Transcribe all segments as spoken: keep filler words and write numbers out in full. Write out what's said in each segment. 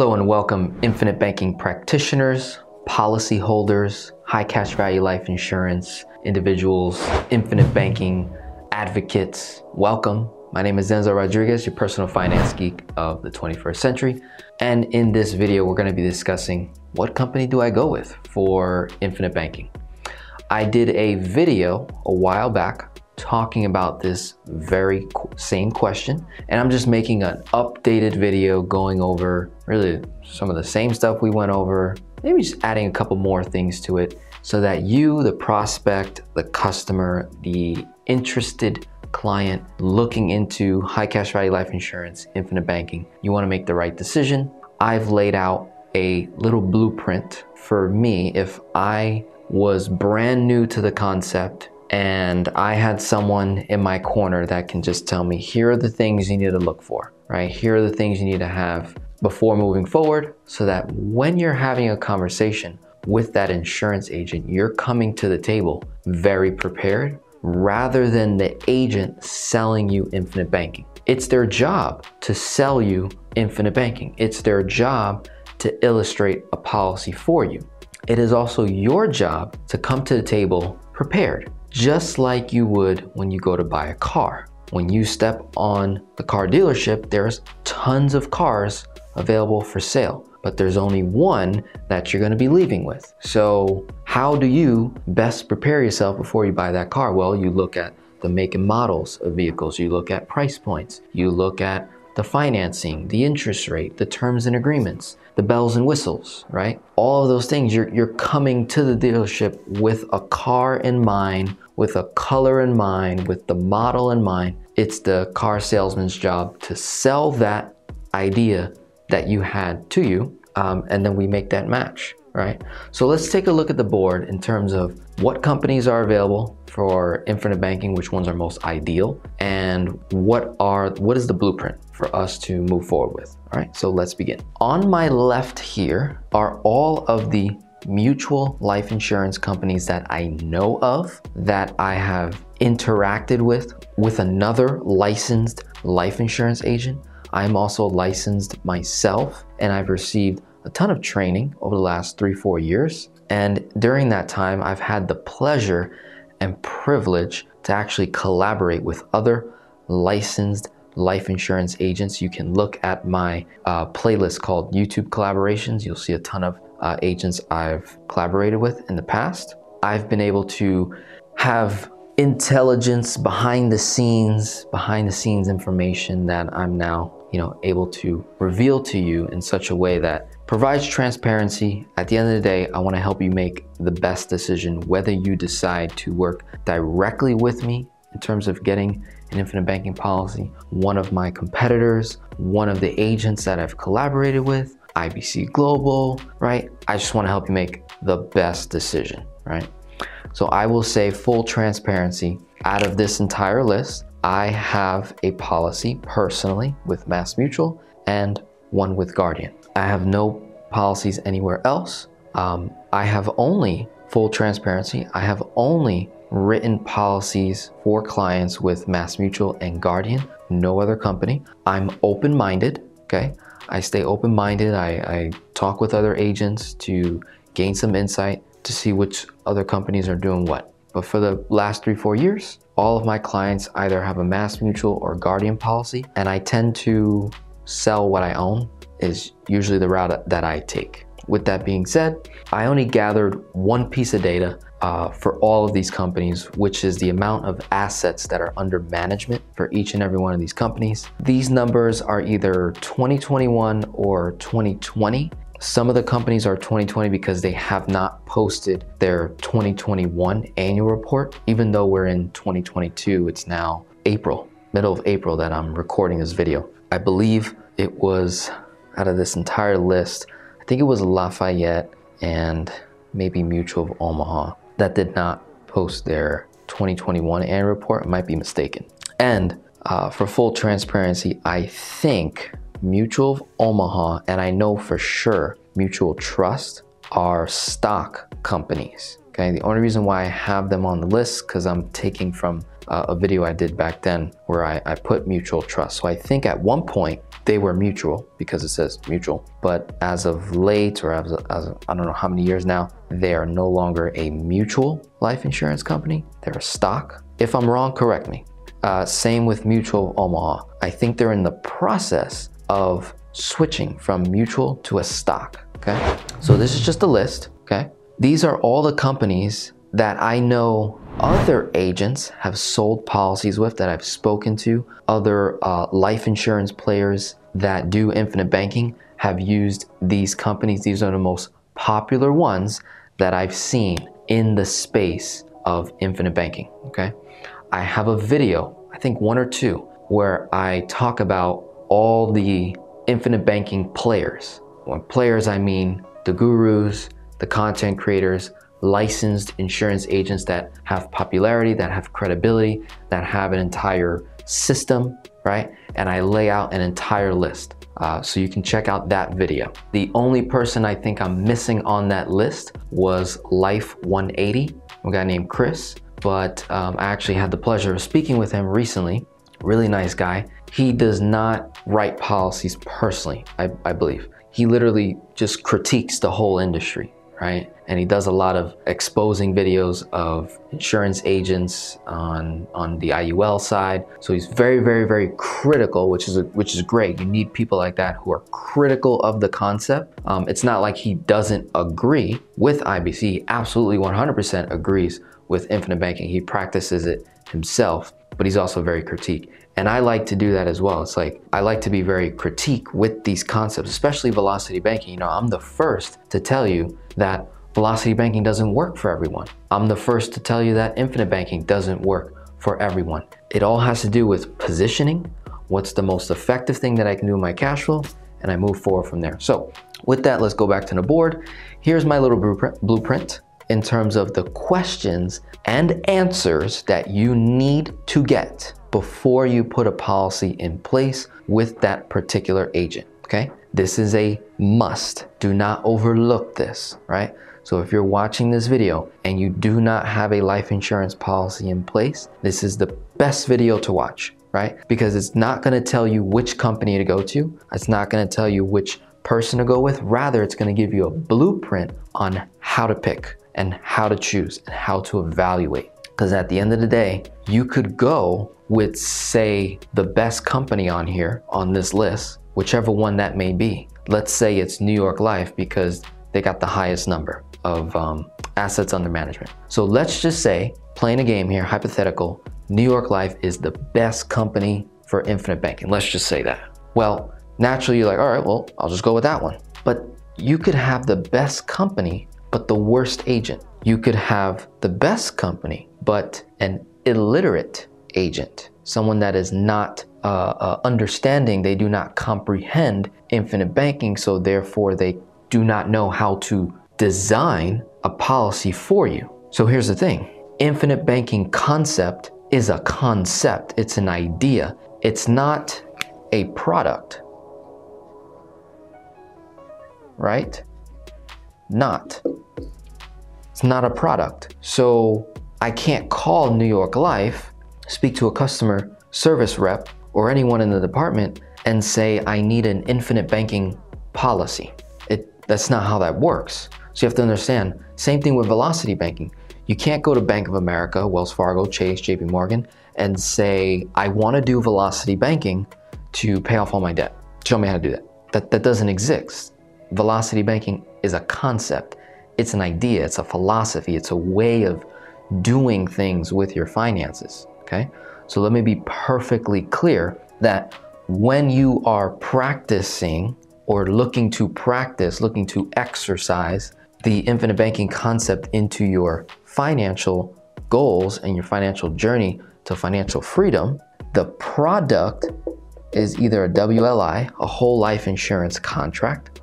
Hello and welcome, Infinite Banking practitioners, policyholders, high cash value life insurance individuals, Infinite Banking advocates. Welcome. My name is Denzel Rodriguez, your personal finance geek of the twenty-first century. And in this video, we're going to be discussing what company do I go with for Infinite Banking. I did a video a while back talking about this very same question, and I'm just making an updated video going over really some of the same stuff we went over, maybe just adding a couple more things to it so that you, the prospect, the customer, the interested client looking into high cash value life insurance, Infinite Banking, you want to make the right decision. I've laid out a little blueprint for me if I was brand new to the concept and I had someone in my corner that can just tell me, here are the things you need to look for, right? Here are the things you need to have before moving forward, so that when you're having a conversation with that insurance agent, you're coming to the table very prepared rather than the agent selling you Infinite Banking. It's their job to sell you Infinite Banking. It's their job to illustrate a policy for you. It is also your job to come to the table prepared, just like you would when you go to buy a car. When you step on the car dealership, there's tons of cars available for sale, but there's only one that you're going to be leaving with. So how do you best prepare yourself before you buy that car? Well, you look at the make and models of vehicles, you look at price points, you look at the financing, the interest rate, the terms and agreements, the bells and whistles, right? All of those things, you're, you're coming to the dealership with a car in mind, with a color in mind, with the model in mind. It's the car salesman's job to sell that idea that you had to you, um, and then we make that match, right? So let's take a look at the board in terms of what companies are available for Infinite Banking, which ones are most ideal, and what are what is the blueprint for us to move forward with. All right, so let's begin. On my left here are all of the mutual life insurance companies that I know of, that I have interacted with, with another licensed life insurance agent. I'm also licensed myself, and I've received a ton of training over the last three, four years. And during that time, I've had the pleasure and privilege to actually collaborate with other licensed life insurance agents. You can look at my uh, playlist called YouTube Collaborations. You'll see a ton of uh, agents I've collaborated with in the past. I've been able to have intelligence behind the scenes, behind the scenes information that I'm now you know, able to reveal to you in such a way that provides transparency. At the end of the day, I want to help you make the best decision, whether you decide to work directly with me in terms of getting an Infinite Banking policy, one of my competitors, one of the agents that I've collaborated with, I B C Global, right? I just want to help you make the best decision, right? So I will say full transparency, out of this entire list, I have a policy personally with MassMutual and one with Guardian. I have no policies anywhere else. Um, I have only, full transparency, I have only written policies for clients with MassMutual and Guardian, no other company. I'm open-minded, okay? I stay open-minded. I, I talk with other agents to gain some insight to see which other companies are doing what. But for the last three, four years, all of my clients either have a MassMutual or Guardian policy, and I tend to sell what I own is usually the route that I take. With that being said, I only gathered one piece of data uh, for all of these companies, which is the amount of assets that are under management for each and every one of these companies. These numbers are either twenty twenty-one or twenty twenty. Some of the companies are twenty twenty because they have not posted their twenty twenty-one annual report. Even though we're in twenty twenty-two, it's now April, middle of April that I'm recording this video. I believe it was out of this entire list, I think it was Lafayette and maybe Mutual of Omaha that did not post their twenty twenty-one annual report. I might be mistaken. And uh, for full transparency, I think Mutual of Omaha, and I know for sure Mutual Trust, are stock companies. Okay, the only reason why I have them on the list because I'm taking from uh, a video I did back then where I, I put Mutual Trust. So I think at one point they were Mutual because it says Mutual, but as of late or as, as of, I don't know how many years now, they are no longer a mutual life insurance company. They're a stock. If I'm wrong, correct me. Uh, same with Mutual of Omaha. I think they're in the process of switching from mutual to a stock. Okay, so this is just a list. Okay. These are all the companies that I know other agents have sold policies with, that I've spoken to. Other uh, life insurance players that do infinite banking have used these companies. These are the most popular ones that I've seen in the space of infinite banking, okay? I have a video, I think one or two, where I talk about all the infinite banking players. When players, I mean the gurus, the content creators, licensed insurance agents that have popularity, that have credibility, that have an entire system, right? And I lay out an entire list. Uh, so you can check out that video. The only person I think I'm missing on that list was Life one eighty, a guy named Chris, but um, I actually had the pleasure of speaking with him recently. Really nice guy. He does not write policies personally, I, I believe. He literally just critiques the whole industry, right? And he does a lot of exposing videos of insurance agents on, on the I U L side. So he's very, very, very critical, which is, a, which is great. You need people like that who are critical of the concept. Um, it's not like he doesn't agree with I B C. He absolutely one hundred percent agrees with infinite banking. He practices it himself, but he's also very critique. And I like to do that as well. It's like, I like to be very critique with these concepts, especially velocity banking. You know, I'm the first to tell you that velocity banking doesn't work for everyone. I'm the first to tell you that infinite banking doesn't work for everyone. It all has to do with positioning. What's the most effective thing that I can do in my cash flow? And I move forward from there. So with that, let's go back to the board. Here's my little blueprint, blueprint in terms of the questions and answers that you need to get before you put a policy in place with that particular agent, okay? This is a must. Do not overlook this, right? So if you're watching this video and you do not have a life insurance policy in place, this is the best video to watch, right? Because it's not gonna tell you which company to go to. It's not gonna tell you which person to go with. Rather, it's gonna give you a blueprint on how to pick and how to choose and how to evaluate. Because at the end of the day, you could go with, say, the best company on here, on this list, whichever one that may be. Let's say it's New York Life because they got the highest number of um, assets under management. So let's just say, playing a game here, hypothetical, New York Life is the best company for infinite banking. Let's just say that. Well, naturally you're like, all right, well, I'll just go with that one. But you could have the best company, but the worst agent. You could have the best company, but an illiterate agent, someone that is not uh, uh, understanding, they do not comprehend infinite banking, so therefore they do not know how to design a policy for you. So here's the thing, infinite banking concept is a concept, it's an idea, it's not a product, right? Not, it's not a product. So I can't call New York Life, speak to a customer service rep or anyone in the department and say, I need an infinite banking policy. It, that's not how that works. So you have to understand, same thing with velocity banking. You can't go to Bank of America, Wells Fargo, Chase, J P Morgan, and say, I wanna do velocity banking to pay off all my debt. Show me how to do that. That, that doesn't exist. Velocity banking is a concept. It's an idea, it's a philosophy, it's a way of doing things with your finances. Okay, so let me be perfectly clear that when you are practicing or looking to practice, looking to exercise the infinite banking concept into your financial goals and your financial journey to financial freedom, the product is either a W L I, a whole life insurance contract,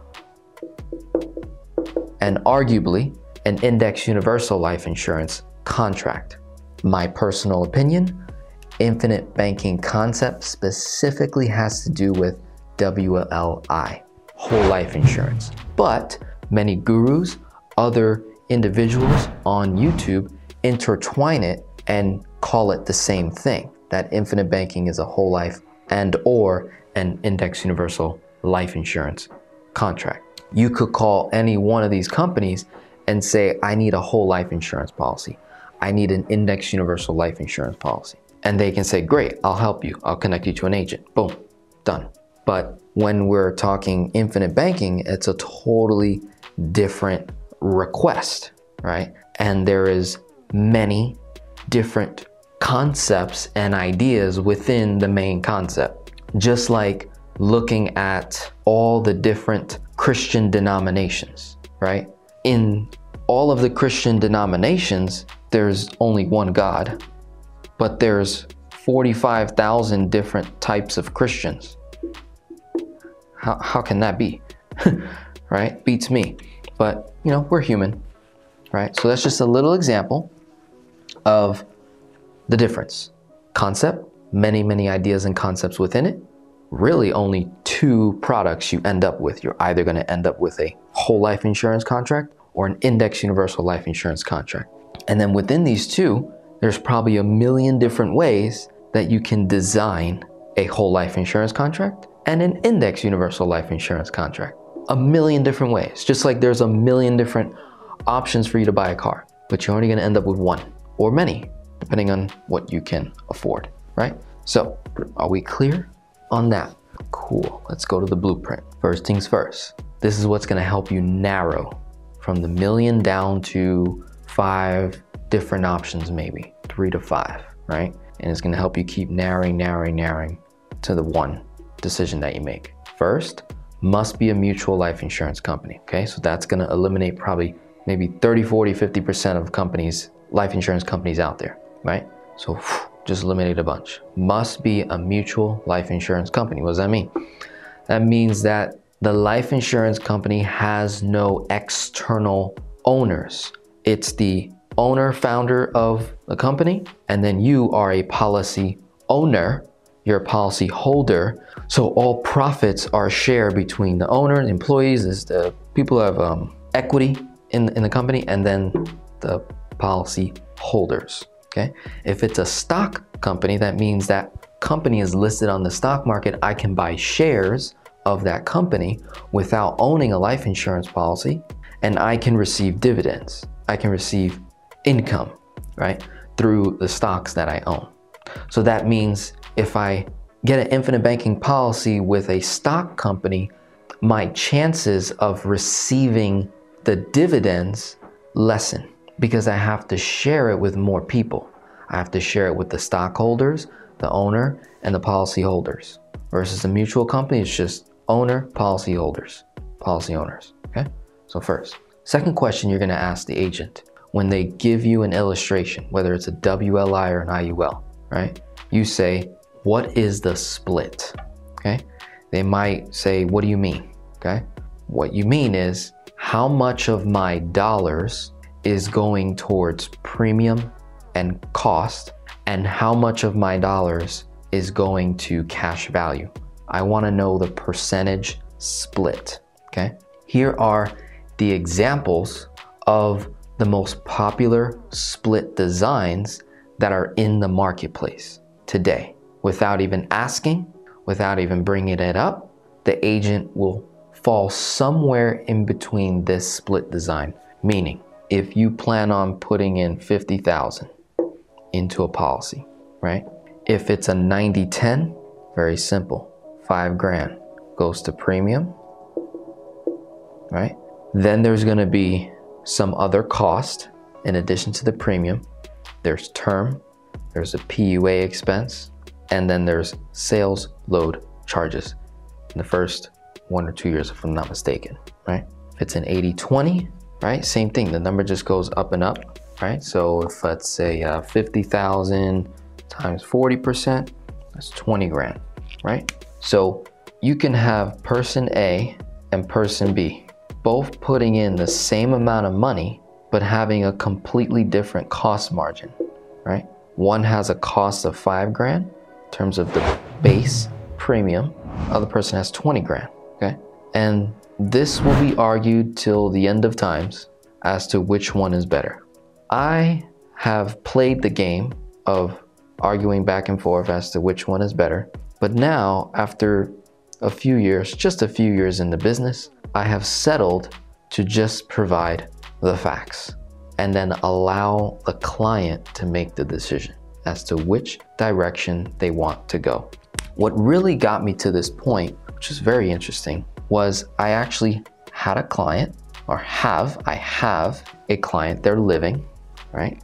and arguably an index universal life insurance contract. My personal opinion, infinite banking concept specifically has to do with W L I, whole life insurance. But many gurus, other individuals on YouTube intertwine it and call it the same thing, that infinite banking is a whole life and or an index universal life insurance contract. You could call any one of these companies and say, I need a whole life insurance policy. I need an index universal life insurance policy. And they can say, great, I'll help you. I'll connect you to an agent. Boom, done. But when we're talking infinite banking, it's a totally different request, right? And there is many different concepts and ideas within the main concept. Just like looking at all the different Christian denominations, right? In all of the Christian denominations, there's only one God, but there's forty-five thousand different types of Christians. How, how can that be? Right? Beats me. But, you know, we're human, right? So that's just a little example of the difference. Concept, many, many ideas and concepts within it. Really only two products you end up with. You're either going to end up with a whole life insurance contract or an index universal life insurance contract. And then within these two, there's probably a million different ways that you can design a whole life insurance contract and an index universal life insurance contract. A million different ways, just like there's a million different options for you to buy a car, but you're only going to end up with one or many, depending on what you can afford, right? So are we clear on that? Cool. Let's go to the blueprint. First things first. This is what's going to help you narrow from the million down to five different options, maybe three to five, right? And it's going to help you keep narrowing, narrowing, narrowing to the one decision that you make. First, must be a mutual life insurance company. Okay. So that's going to eliminate probably maybe thirty, forty, fifty percent of companies, life insurance companies out there, right? So whew, just eliminated a bunch. Must be a mutual life insurance company. What does that mean? That means that the life insurance company has no external owners. It's the owner, founder of the company, and then you are a policy owner, you're a policy holder. So all profits are shared between the owner, the employees, is the people who have um, equity in, in the company, and then the policy holders. Okay. If it's a stock company, that means that company is listed on the stock market. I can buy shares of that company without owning a life insurance policy, and I can receive dividends. I can receive income, right, through the stocks that I own. So that means if I get an infinite banking policy with a stock company, my chances of receiving the dividends lessen, because I have to share it with more people. I have to share it with the stockholders, the owner, and the policy holders. Versus a mutual company, it's just owner, policy holders, policy owners, okay? So first. Second question you're gonna ask the agent when they give you an illustration, whether it's a W L I or an I U L, right? You say, what is the split, okay? They might say, what do you mean, okay? What you mean is, how much of my dollars is going towards premium and cost, and how much of my dollars is going to cash value. I want to know the percentage split. Okay. Here are the examples of the most popular split designs that are in the marketplace today. Without even asking, without even bringing it up, the agent will fall somewhere in between this split design, meaning, if you plan on putting in fifty thousand into a policy, right? If it's a ninety ten, very simple, five grand goes to premium, right? Then there's gonna be some other cost in addition to the premium. There's term, there's a P U A expense, and then there's sales load charges in the first one or two years, if I'm not mistaken, right? If it's an eighty twenty, right? Same thing. The number just goes up and up, right? So if let's say uh, fifty thousand times forty percent, that's twenty grand, right? So you can have person A and person B both putting in the same amount of money, but having a completely different cost margin, right? One has a cost of five grand in terms of the base premium. Other person has twenty grand, okay? And this will be argued till the end of times as to which one is better. I have played the game of arguing back and forth as to which one is better, but now after a few years, just a few years in the business, I have settled to just provide the facts and then allow the client to make the decision as to which direction they want to go. What really got me to this point, which is very interesting, was I actually had a client, or have, I have a client, they're living, right?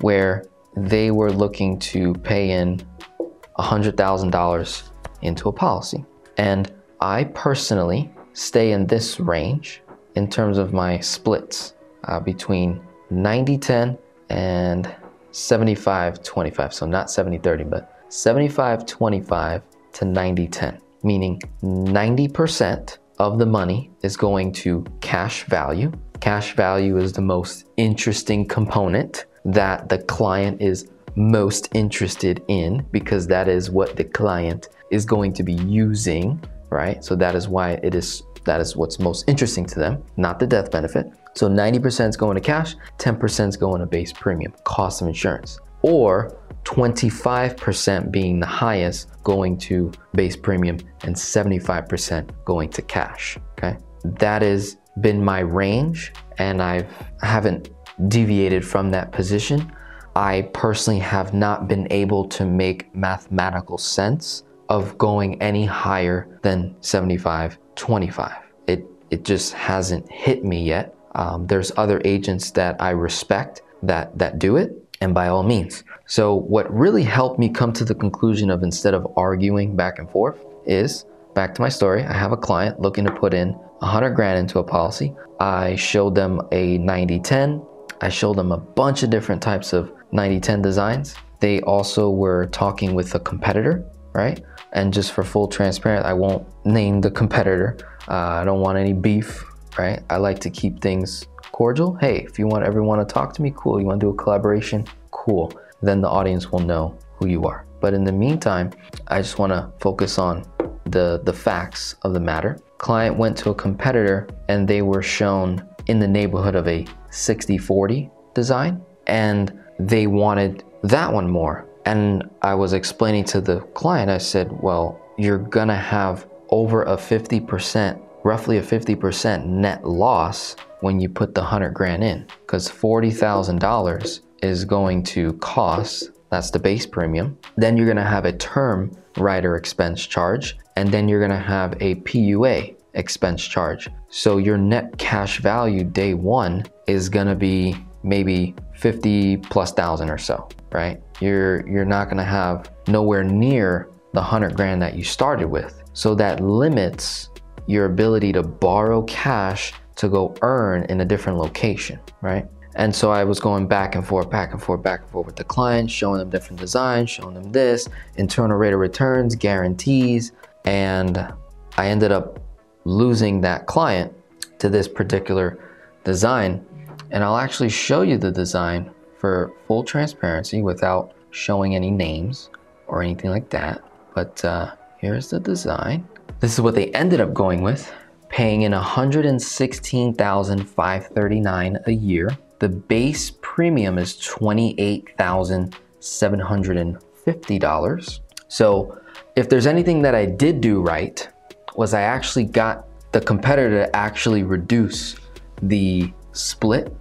Where they were looking to pay in one hundred thousand dollars into a policy. And I personally stay in this range in terms of my splits uh, between ninety ten and seventy-five twenty-five. So not seventy thirty, but seventy-five twenty-five to ninety ten, meaning ninety percent of the money is going to cash value. Cash value is the most interesting component that the client is most interested in, because that is what the client is going to be using, right? So that is why it is, that is what's most interesting to them, not the death benefit. So ninety percent is going to cash, ten percent is going to base premium, cost of insurance, or twenty-five percent being the highest going to base premium and seventy-five percent going to cash, okay? That has been my range, and I've, I haven't deviated from that position. I personally have not been able to make mathematical sense of going any higher than seventy-five twenty-five. It, it just hasn't hit me yet. Um, there's other agents that I respect that, that do it, and by all means. So what really helped me come to the conclusion of, instead of arguing back and forth, is, back to my story, I have a client looking to put in one hundred grand into a policy. I showed them a ninety ten. I showed them a bunch of different types of ninety ten designs. They also were talking with a competitor, right? And just for full transparency, I won't name the competitor. Uh, I don't want any beef, right? I like to keep things cordial. Hey, if you want ever want to talk to me, cool. You want to do a collaboration, cool. Then the audience will know who you are. But in the meantime, I just want to focus on the, the facts of the matter. Client went to a competitor and they were shown in the neighborhood of a sixty forty design, and they wanted that one more. And I was explaining to the client, I said, well, you're gonna have over a fifty percent, roughly a fifty percent net loss when you put the one hundred grand in, because forty thousand dollars is going to cost, that's the base premium. Then you're gonna have a term rider expense charge, and then you're gonna have a P U A expense charge. So your net cash value day one is gonna be maybe fifty plus thousand or so, right? You're, you're not gonna have nowhere near the one hundred grand that you started with. So that limits your ability to borrow cash to go earn in a different location, right? And so I was going back and forth, back and forth, back and forth with the client, showing them different designs, showing them this, internal rate of returns, guarantees. And I ended up losing that client to this particular design. And I'll actually show you the design for full transparency without showing any names or anything like that. But uh, here's the design. This is what they ended up going with, paying in one hundred sixteen thousand five hundred thirty-nine dollars a year. The base premium is twenty-eight thousand seven hundred fifty dollars. So if there's anything that I did do right, was I actually got the competitor to actually reduce the split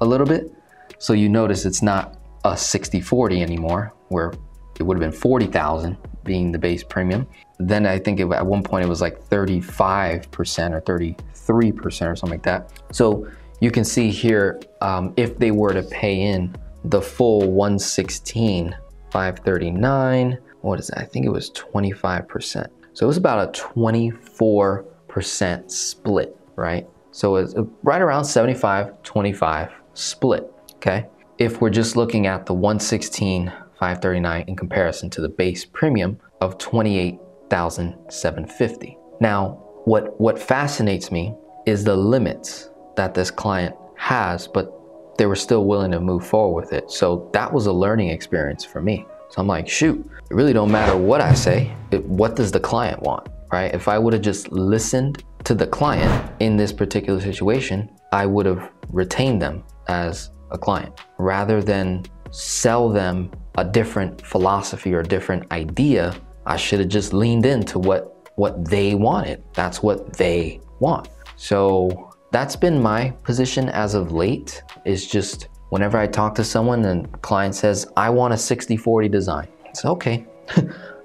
a little bit. So you notice it's not a sixty forty anymore, where it would have been forty thousand being the base premium. Then I think it, at one point it was like thirty-five percent or thirty-three percent or something like that. So you can see here, um, if they were to pay in the full one hundred sixteen thousand five hundred thirty-nine, what is that? I think it was twenty-five percent. So it was about a twenty-four percent split, right? So it's right around seventy-five twenty-five split, okay? If we're just looking at the one hundred sixteen thousand five hundred thirty-nine in comparison to the base premium of twenty-eight thousand seven hundred fifty. Now, what, what fascinates me is the limits that this client has, but they were still willing to move forward with it. So that was a learning experience for me. So I'm like, shoot, it really don't matter what I say, it, what does the client want? right? If I would have just listened to the client in this particular situation, I would have retained them as a client rather than sell them a different philosophy or a different idea. I should have just leaned into what what they wanted. That's what they want. So that's been my position as of late, is just whenever I talk to someone and the client says, I want a sixty forty design. It's okay.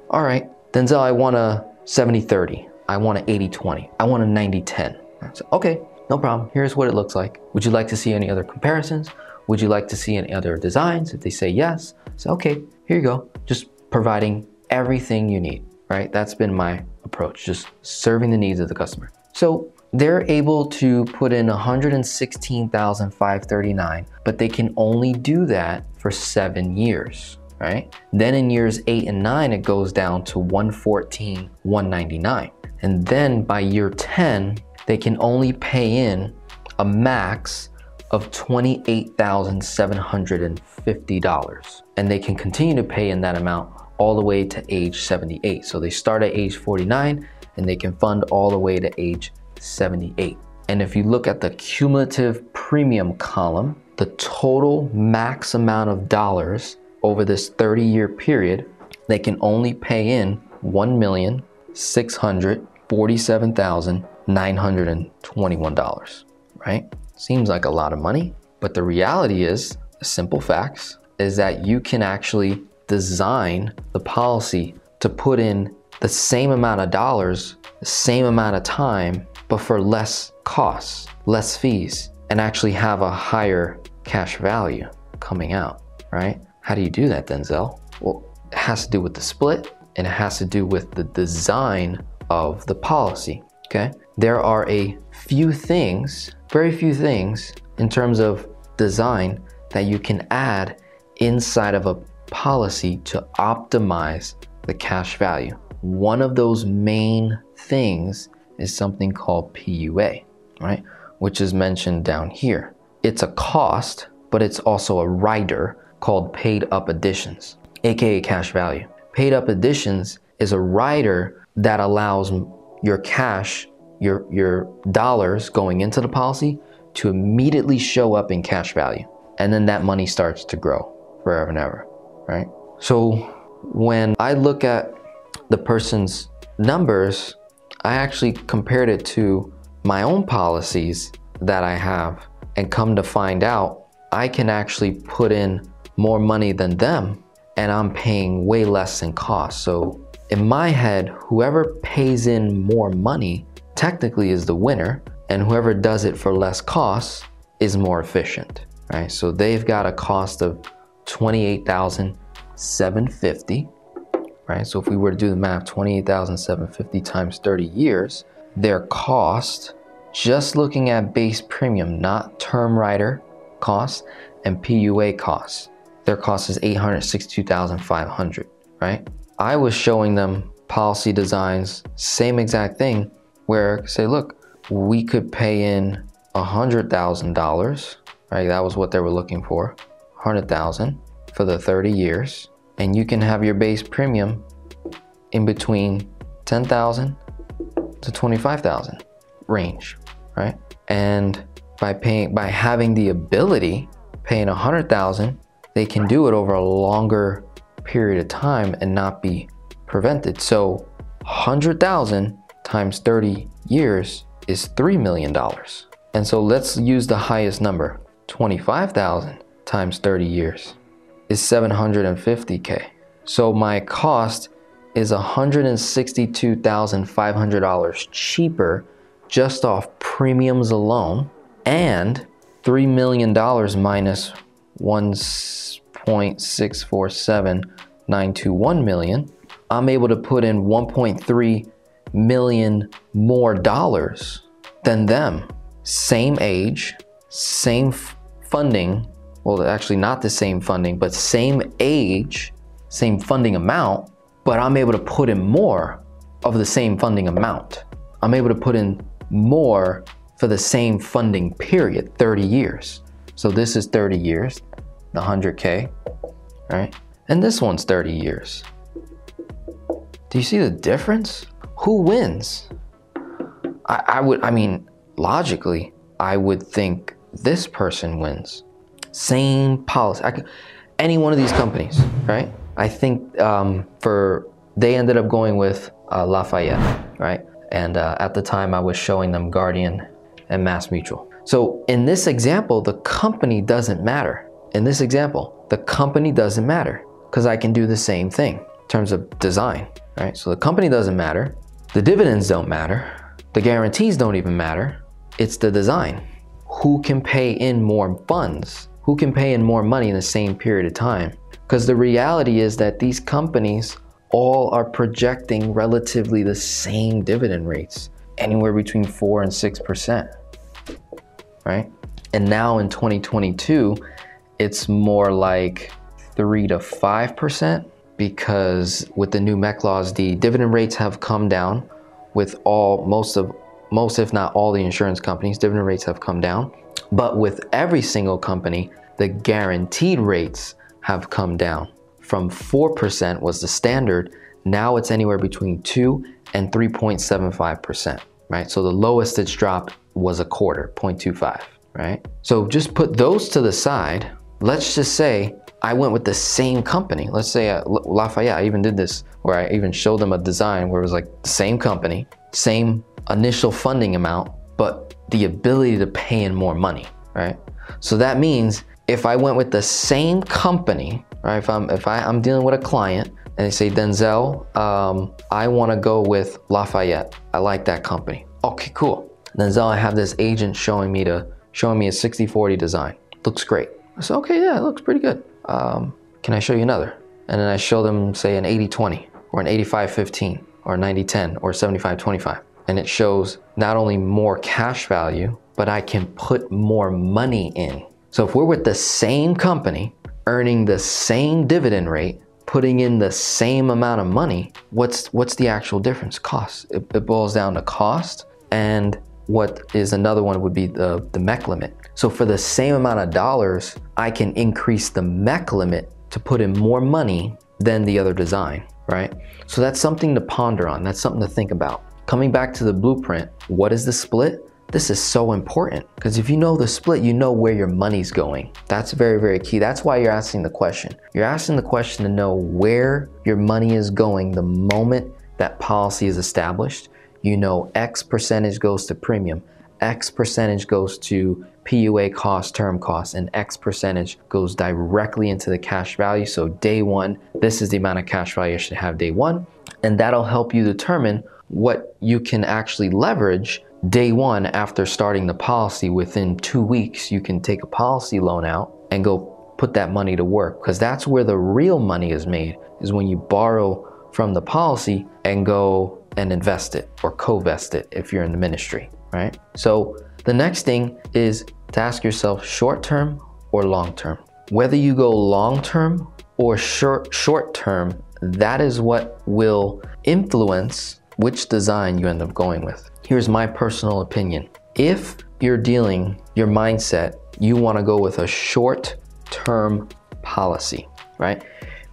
All right, Denzel, I want a seventy thirty. I want an eighty twenty. I want a ninety ten. So, okay, no problem. Here's what it looks like. Would you like to see any other comparisons? Would you like to see any other designs? If they say yes, so okay, here you go. Just providing everything you need, right? That's been my approach, just serving the needs of the customer. So they're able to put in one hundred sixteen thousand five hundred thirty-nine dollars, but they can only do that for seven years, right? Then in years eight and nine, it goes down to one hundred fourteen thousand one hundred ninety-nine dollars. And then by year ten, they can only pay in a max of twenty-eight thousand seven hundred fifty dollars, and they can continue to pay in that amount all the way to age seventy-eight. So they start at age forty-nine and they can fund all the way to age seventy-eight. And if you look at the cumulative premium column, the total max amount of dollars over this thirty year period, they can only pay in one million six hundred forty-seven thousand nine hundred twenty-one dollars, right? Seems like a lot of money, but the reality is, the simple facts, is that you can actually design the policy to put in the same amount of dollars, the same amount of time, but for less costs, less fees, and actually have a higher cash value coming out, right? How do you do that, Denzel? Well, it has to do with the split, and it has to do with the design of the policy, okay? There are a few things, very few things in terms of design that you can add inside of a policy to optimize the cash value. One of those main things is something called P U A, right? Which is mentioned down here. It's a cost, but it's also a rider called paid up additions, A K A cash value. Paid up additions is a rider that allows your cash, your, your dollars going into the policy to immediately show up in cash value. And then that money starts to grow forever and ever, right? So when I look at the person's numbers, I actually compared it to my own policies that I have, and come to find out, I can actually put in more money than them and I'm paying way less in cost. So in my head, whoever pays in more money technically is the winner, and whoever does it for less costs is more efficient, right? So they've got a cost of twenty-eight thousand seven hundred fifty, right? So if we were to do the math, twenty-eight thousand seven hundred fifty times thirty years, their cost, just looking at base premium, not term rider cost and P U A costs, their cost is eight hundred sixty-two thousand five hundred, right? I was showing them policy designs, same exact thing, where I say, look, we could pay in one hundred thousand dollars, right? That was what they were looking for, one hundred thousand for the thirty years. And you can have your base premium in between ten thousand to twenty-five thousand range, right? And by paying, by having the ability, paying one hundred thousand, they can do it over a longer period of time and not be prevented. So one hundred thousand times thirty years is three million dollars. And so let's use the highest number. twenty-five thousand times thirty years is seven hundred fifty K. So my cost is one hundred sixty-two thousand five hundred dollars cheaper just off premiums alone, and three million dollars minus one point six four seven nine two one million. I'm able to put in one point three million more dollars than them, same age, same funding, well actually not the same funding, but same age, same funding amount, but I'm able to put in more of the same funding amount. I'm able to put in more for the same funding period, thirty years. So this is thirty years, the one hundred K, right? And this one's thirty years. Do you see the difference? who wins? I, I would, I mean, logically, I would think this person wins. Same policy. I could, any one of these companies, right? I think um, for, they ended up going with uh, Lafayette, right? And uh, at the time I was showing them Guardian and MassMutual. So in this example, the company doesn't matter. In this example, the company doesn't matter because I can do the same thing in terms of design, right? So the company doesn't matter. The dividends don't matter. The guarantees don't even matter. It's the design. Who can pay in more funds? Who can pay in more money in the same period of time? Because the reality is that these companies all are projecting relatively the same dividend rates, anywhere between four and six percent, right? And now in twenty twenty-two, it's more like three to five percent because with the new M E C laws, the dividend rates have come down with all, most of, most if not all the insurance companies, dividend rates have come down. But with every single company, the guaranteed rates have come down. From four percent was the standard, now it's anywhere between two and three point seven five percent, right? So the lowest it's dropped was a quarter, zero point two five, right? So just put those to the side. Let's just say I went with the same company. Let's say uh, Lafayette, I even did this where I even showed them a design where it was like the same company, same initial funding amount, but the ability to pay in more money, right? So that means if I went with the same company, right? If I'm, if I, I'm dealing with a client and they say, Denzel, um, I wanna go with Lafayette. I like that company. Okay, cool. Denzel, I have this agent showing me to showing me a sixty forty design. Looks great. I said, okay, yeah, it looks pretty good. Um, can I show you another? And then I show them, say, an eighty twenty or an eighty-five fifteen or ninety ten or seventy-five twenty-five. And it shows not only more cash value, but I can put more money in. So if we're with the same company, earning the same dividend rate, putting in the same amount of money, what's what's the actual difference? Cost. It, it boils down to cost, and what is another one would be the, the M E C limit. So for the same amount of dollars, I can increase the M E C limit to put in more money than the other design, right? So that's something to ponder on. That's something to think about. Coming back to the blueprint, what is the split? This is so important because if you know the split, you know where your money's going. That's very, very key. That's why you're asking the question. You're asking the question to know where your money is going the moment that policy is established. You know X percentage goes to premium, X percentage goes to P U A cost, term cost, and X percentage goes directly into the cash value. So day one, this is the amount of cash value you should have day one. And that'll help you determine what you can actually leverage day one after starting the policy. Within two weeks, you can take a policy loan out and go put that money to work, because that's where the real money is made, is when you borrow from the policy and go and invest it or co-vest it if you're in the ministry, right? So the next thing is to ask yourself short-term or long-term. Whether you go long-term or short, short-term, that is what will influence which design you end up going with. Here's my personal opinion. If you're dealing, your mindset, you wanna go with a short-term policy, right?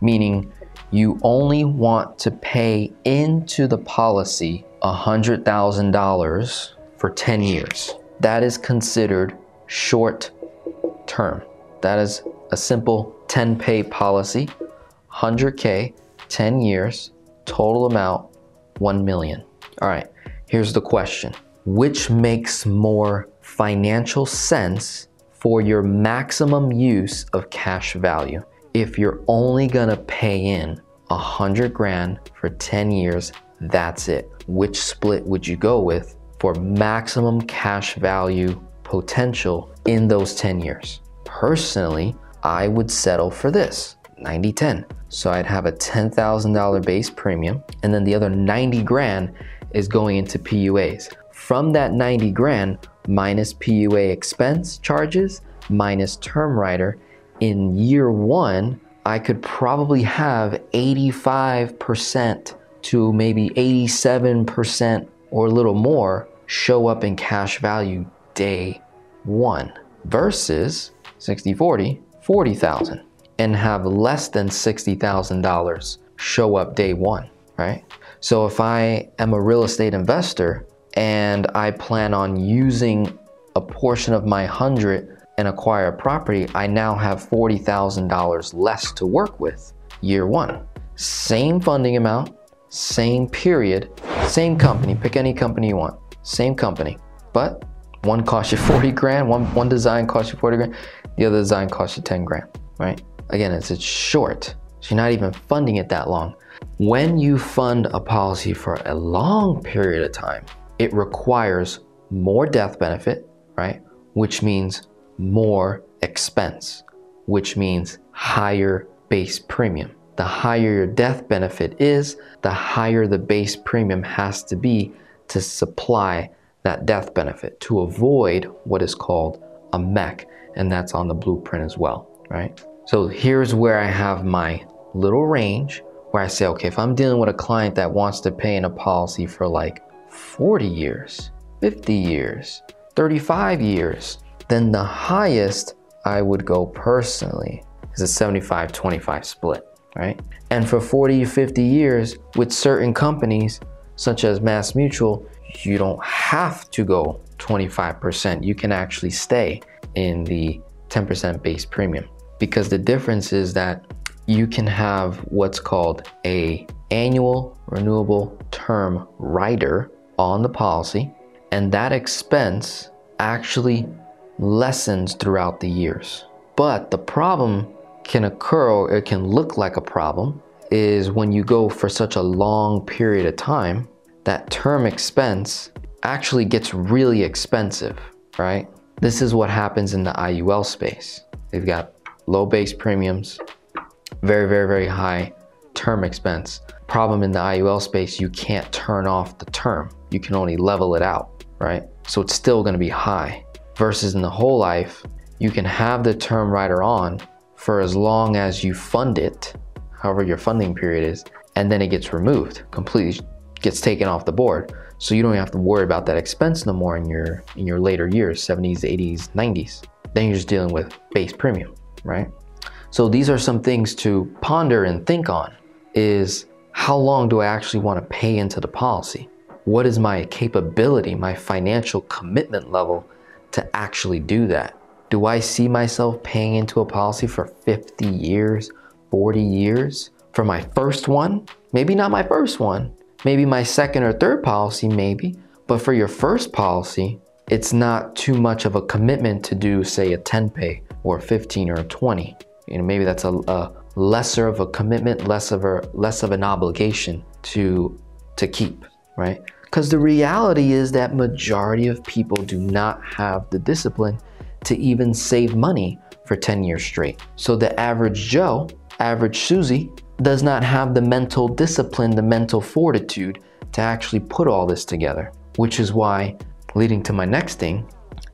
Meaning you only want to pay into the policy one hundred thousand dollars for ten years. That is considered short-term. That is a simple ten pay policy, one hundred K, ten years, total amount, one million. All right, here's the question. Which makes more financial sense for your maximum use of cash value? If you're only gonna pay in a hundred grand for ten years, that's it. Which split would you go with for maximum cash value potential in those ten years? Personally, I would settle for this, ninety ten. So I'd have a ten thousand dollar base premium, and then the other ninety grand is going into P U As. From that ninety grand, minus P U A expense charges, minus term rider, in year one, I could probably have eighty-five percent to maybe eighty-seven percent or a little more show up in cash value day one versus sixty forty, forty thousand. And have less than sixty thousand dollars show up day one, right? So if I am a real estate investor and I plan on using a portion of my hundred and acquire a property, I now have forty thousand dollars less to work with year one. Same funding amount, same period, same company, pick any company you want, same company. But one costs you forty grand, one, one design costs you forty grand, the other design costs you ten grand, right? Again, it's, it's short, so you're not even funding it that long. When you fund a policy for a long period of time, it requires more death benefit, right? Which means more expense, which means higher base premium. The higher your death benefit is, the higher the base premium has to be to supply that death benefit, to avoid what is called a M E C, and that's on the blueprint as well, right? So here's where I have my little range where I say, okay, if I'm dealing with a client that wants to pay in a policy for like forty years, fifty years, thirty-five years, then the highest I would go personally is a seventy-five twenty-five split, right? And for forty to fifty years with certain companies, such as MassMutual, you don't have to go twenty-five percent. You can actually stay in the ten percent base premium, because the difference is that you can have what's called a annual renewable term rider on the policy, and that expense actually lessens throughout the years. But the problem can occur, or it can look like a problem, is when you go for such a long period of time, that term expense actually gets really expensive, right? This is what happens in the I U L space. They've got low base premiums, very, very, very high term expense. Problem in the I U L space, you can't turn off the term. You can only level it out, right? So it's still gonna be high. Versus in the whole life, you can have the term rider on for as long as you fund it, however your funding period is, and then it gets removed completely, gets taken off the board. So you don't even have to worry about that expense no more in your in your later years, seventies, eighties, nineties. Then you're just dealing with base premium, right? So these are some things to ponder and think on, is how long do I actually want to pay into the policy? What is my capability, my financial commitment level to actually do that? Do I see myself paying into a policy for fifty years, forty years? For my first one? Maybe not my first one. Maybe my second or third policy, maybe. But for your first policy, it's not too much of a commitment to do, say, a ten pay or fifteen or twenty. You know, maybe that's a, a lesser of a commitment, less of a less of an obligation to to keep, right? Because the reality is that majority of people do not have the discipline to even save money for ten years straight. So the average Joe, average Susie, does not have the mental discipline, the mental fortitude to actually put all this together, which is why, leading to my next thing,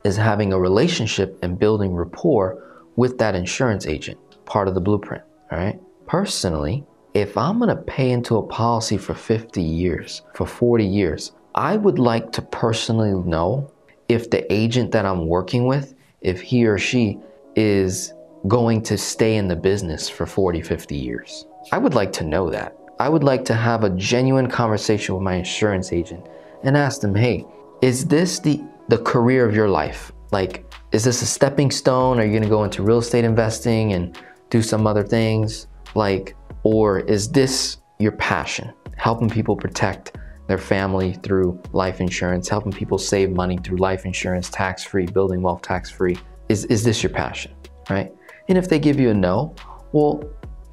is having a relationship and building rapport with that insurance agent, part of the blueprint, all right? Personally, if I'm gonna pay into a policy for fifty years, for forty years, I would like to personally know if the agent that I'm working with, if he or she is going to stay in the business for forty, fifty years. I would like to know that. I would like to have a genuine conversation with my insurance agent and ask them, hey, is this the, the career of your life? Like, is this a stepping stone? Are you gonna go into real estate investing and do some other things? Like, or is this your passion? Helping people protect their family through life insurance, helping people save money through life insurance, tax-free, building wealth tax-free. Is, is this your passion, right? And if they give you a no, well,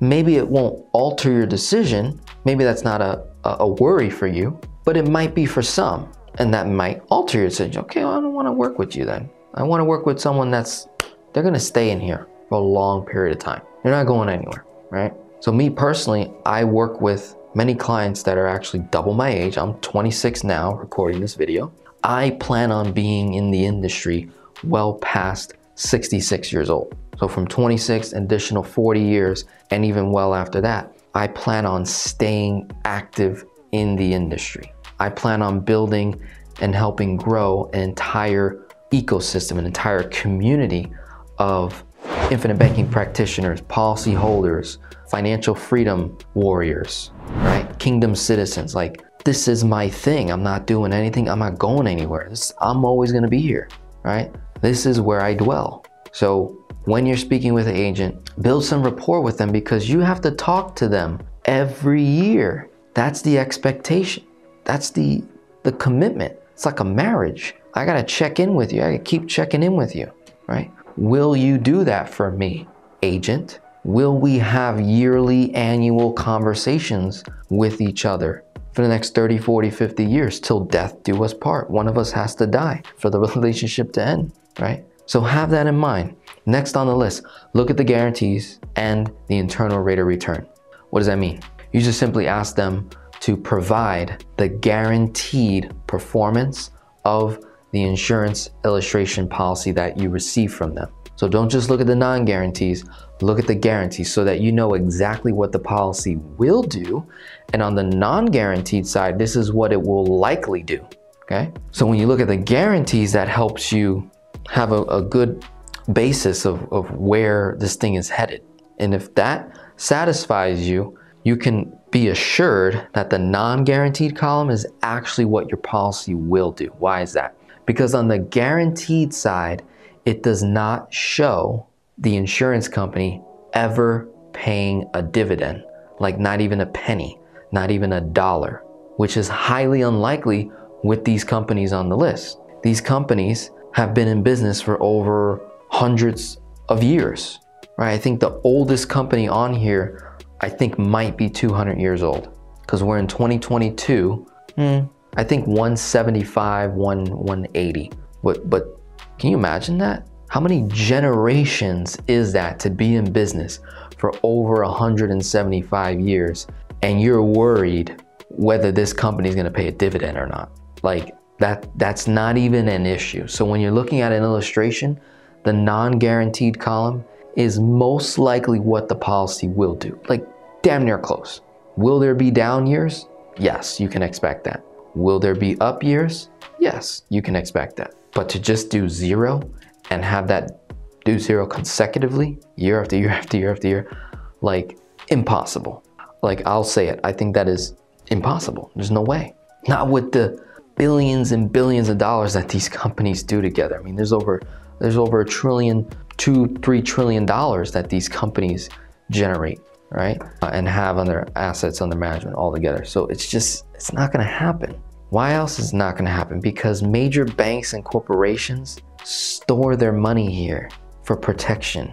maybe it won't alter your decision. Maybe that's not a, a worry for you, but it might be for some, and that might alter your decision. Okay, well, I don't wanna work with you then. I wanna work with someone that's, they're gonna stay in here for a long period of time. They're not going anywhere, right? So me personally, I work with many clients that are actually double my age. I'm twenty-six now, recording this video. I plan on being in the industry well past sixty-six years old. So from twenty-six, additional forty years, and even well after that, I plan on staying active in the industry. I plan on building and helping grow an entire ecosystem, an entire community of infinite banking practitioners, policyholders, financial freedom warriors, right? Kingdom citizens. Like, this is my thing. I'm not doing anything. I'm not going anywhere. This, I'm always going to be here, right? This is where I dwell. So when you're speaking with an agent, build some rapport with them, because you have to talk to them every year. That's the expectation. That's the, the commitment. It's like a marriage. I gotta check in with you. I gotta keep checking in with you, right? Will you do that for me, agent? Will we have yearly, annual conversations with each other for the next thirty, forty, fifty years, till death do us part? One of us has to die for the relationship to end, right? So have that in mind. Next on the list, look at the guarantees and the internal rate of return. What does that mean? You just simply ask them to provide the guaranteed performance of the insurance illustration policy that you receive from them. So don't just look at the non-guarantees, look at the guarantees, so that you know exactly what the policy will do. And on the non-guaranteed side, this is what it will likely do, okay? So when you look at the guarantees, that helps you have a, a good basis of, of where this thing is headed. And if that satisfies you, you can be assured that the non-guaranteed column is actually what your policy will do. Why is that? Because on the guaranteed side, it does not show the insurance company ever paying a dividend, like not even a penny, not even a dollar, which is highly unlikely with these companies on the list. These companies have been in business for over hundreds of years, right? I think the oldest company on here, I think might be two hundred years old, because we're in twenty twenty-two. Mm. I think one seventy-five, one eighty. But, but can you imagine that? How many generations is that to be in business for over one hundred seventy-five years, and you're worried whether this company is going to pay a dividend or not? Like that, that's not even an issue. So when you're looking at an illustration, the non-guaranteed column is most likely what the policy will do, like damn near close. Will there be down years? Yes, you can expect that. Will there be up years? Yes, you can expect that. But to just do zero and have that do zero consecutively, year after year after year after year, like impossible. Like I'll say it, I think that is impossible. There's no way. Not with the billions and billions of dollars that these companies do together. I mean, there's over There's over a trillion, two, three trillion dollars that these companies generate, right? Uh, and have on their assets under management altogether. So it's just, it's not gonna happen. Why else is it not gonna happen? Because major banks and corporations store their money here for protection.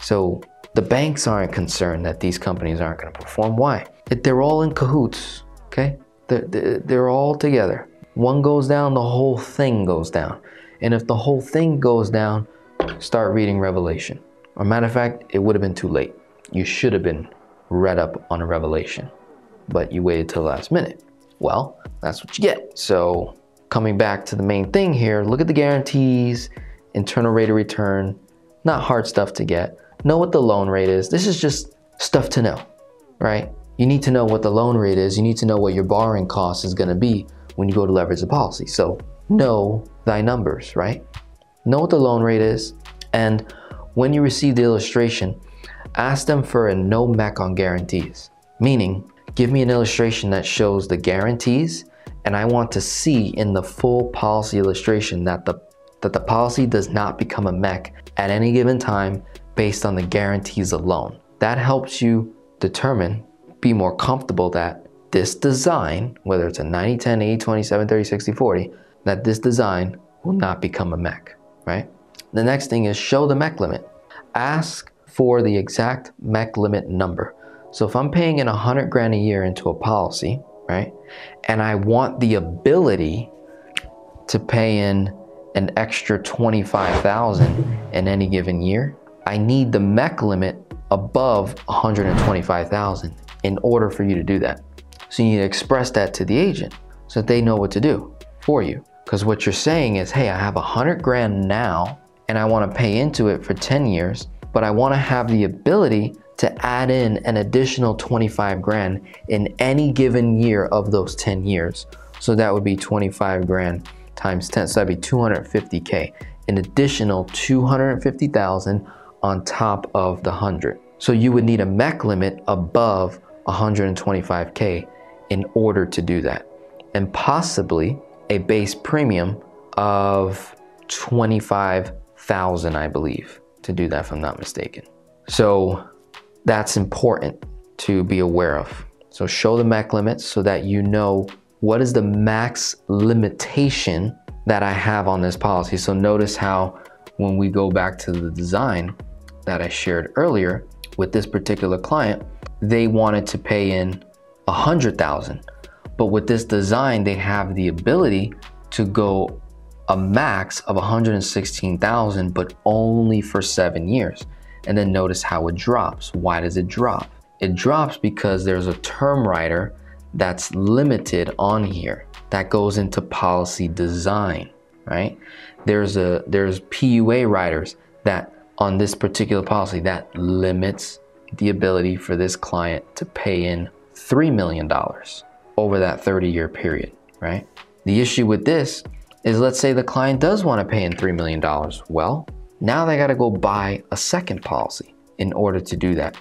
So the banks aren't concerned that these companies aren't gonna perform. Why? They're all in cahoots, okay? They're, they're all together. One goes down, the whole thing goes down. And if the whole thing goes down, start reading Revelation. Or matter of fact, it would have been too late. You should have been read up on a Revelation, but you waited till the last minute. Well, that's what you get. So coming back to the main thing here, look at the guarantees, internal rate of return, not hard stuff to get. Know what the loan rate is. This is just stuff to know, right? You need to know what the loan rate is. You need to know what your borrowing cost is gonna be when you go to leverage the policy. So know thy numbers, right? Know what the loan rate is, and when you receive the illustration, ask them for a no M E C on guarantees. Meaning, give me an illustration that shows the guarantees, and I want to see in the full policy illustration that the that the policy does not become a M E C at any given time based on the guarantees alone. That helps you determine, be more comfortable that this design, whether it's a ninety, ten, eighty, twenty, seven, thirty, sixty, forty, that this design will not become a M E C, right? The next thing is show the M E C limit. Ask for the exact M E C limit number. So if I'm paying in a hundred grand a year into a policy, right? And I want the ability to pay in an extra twenty-five thousand in any given year, I need the M E C limit above one hundred twenty-five thousand in order for you to do that. So you need to express that to the agent so that they know what to do for you. Because what you're saying is, hey, I have a hundred grand now and I want to pay into it for ten years, but I want to have the ability to add in an additional twenty-five grand in any given year of those ten years. So that would be twenty-five grand times ten. So that'd be two hundred fifty K, an additional two hundred fifty thousand on top of the hundred. So you would need a M E C limit above one hundred twenty-five K in order to do that. and possibly a base premium of twenty-five thousand dollars, I believe, to do that if I'm not mistaken. So that's important to be aware of. So show the M A C limits so that you know what is the max limitation that I have on this policy. So notice how when we go back to the design that I shared earlier with this particular client, they wanted to pay in one hundred thousand dollars. But with this design, they have the ability to go a max of one hundred sixteen thousand dollars, but only for seven years. And then notice how it drops. Why does it drop? It drops because there's a term rider that's limited on here. That goes into policy design, right? There's a there's P U A riders that on this particular policy that limits the ability for this client to pay in three million dollars over that thirty year period, right? The issue with this is, let's say the client does want to pay in three million dollars. Well, now they got to go buy a second policy in order to do that.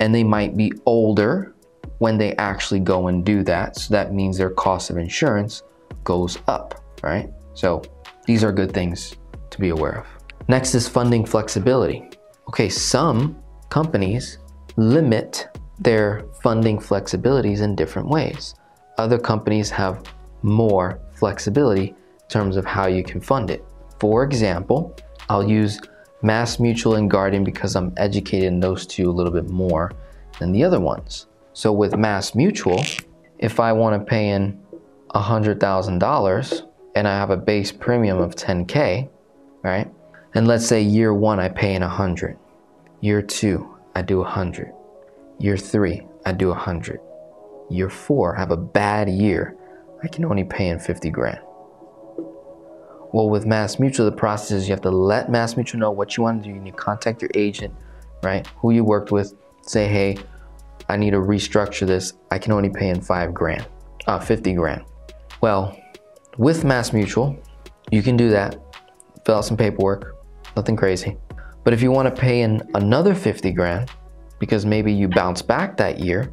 And they might be older when they actually go and do that. So that means their cost of insurance goes up, right? So these are good things to be aware of. Next is funding flexibility. Okay, some companies limit their funding flexibilities in different ways. Other companies have more flexibility in terms of how you can fund it. For example, I'll use MassMutual and Guardian because I'm educated in those two a little bit more than the other ones. So with MassMutual, if I want to pay in one hundred thousand dollars and I have a base premium of ten K, right? And let's say year one, I pay in one hundred. Year two, I do one hundred. Year three, I do one hundred. Year four, I have a bad year. I can only pay in fifty grand. Well, with MassMutual, the process is you have to let MassMutual know what you want to do. You need to contact your agent, right? Who you worked with, say, hey, I need to restructure this. I can only pay in five grand, uh, fifty grand. Well, with MassMutual, you can do that. Fill out some paperwork, nothing crazy. But if you want to pay in another fifty grand, because maybe you bounce back that year,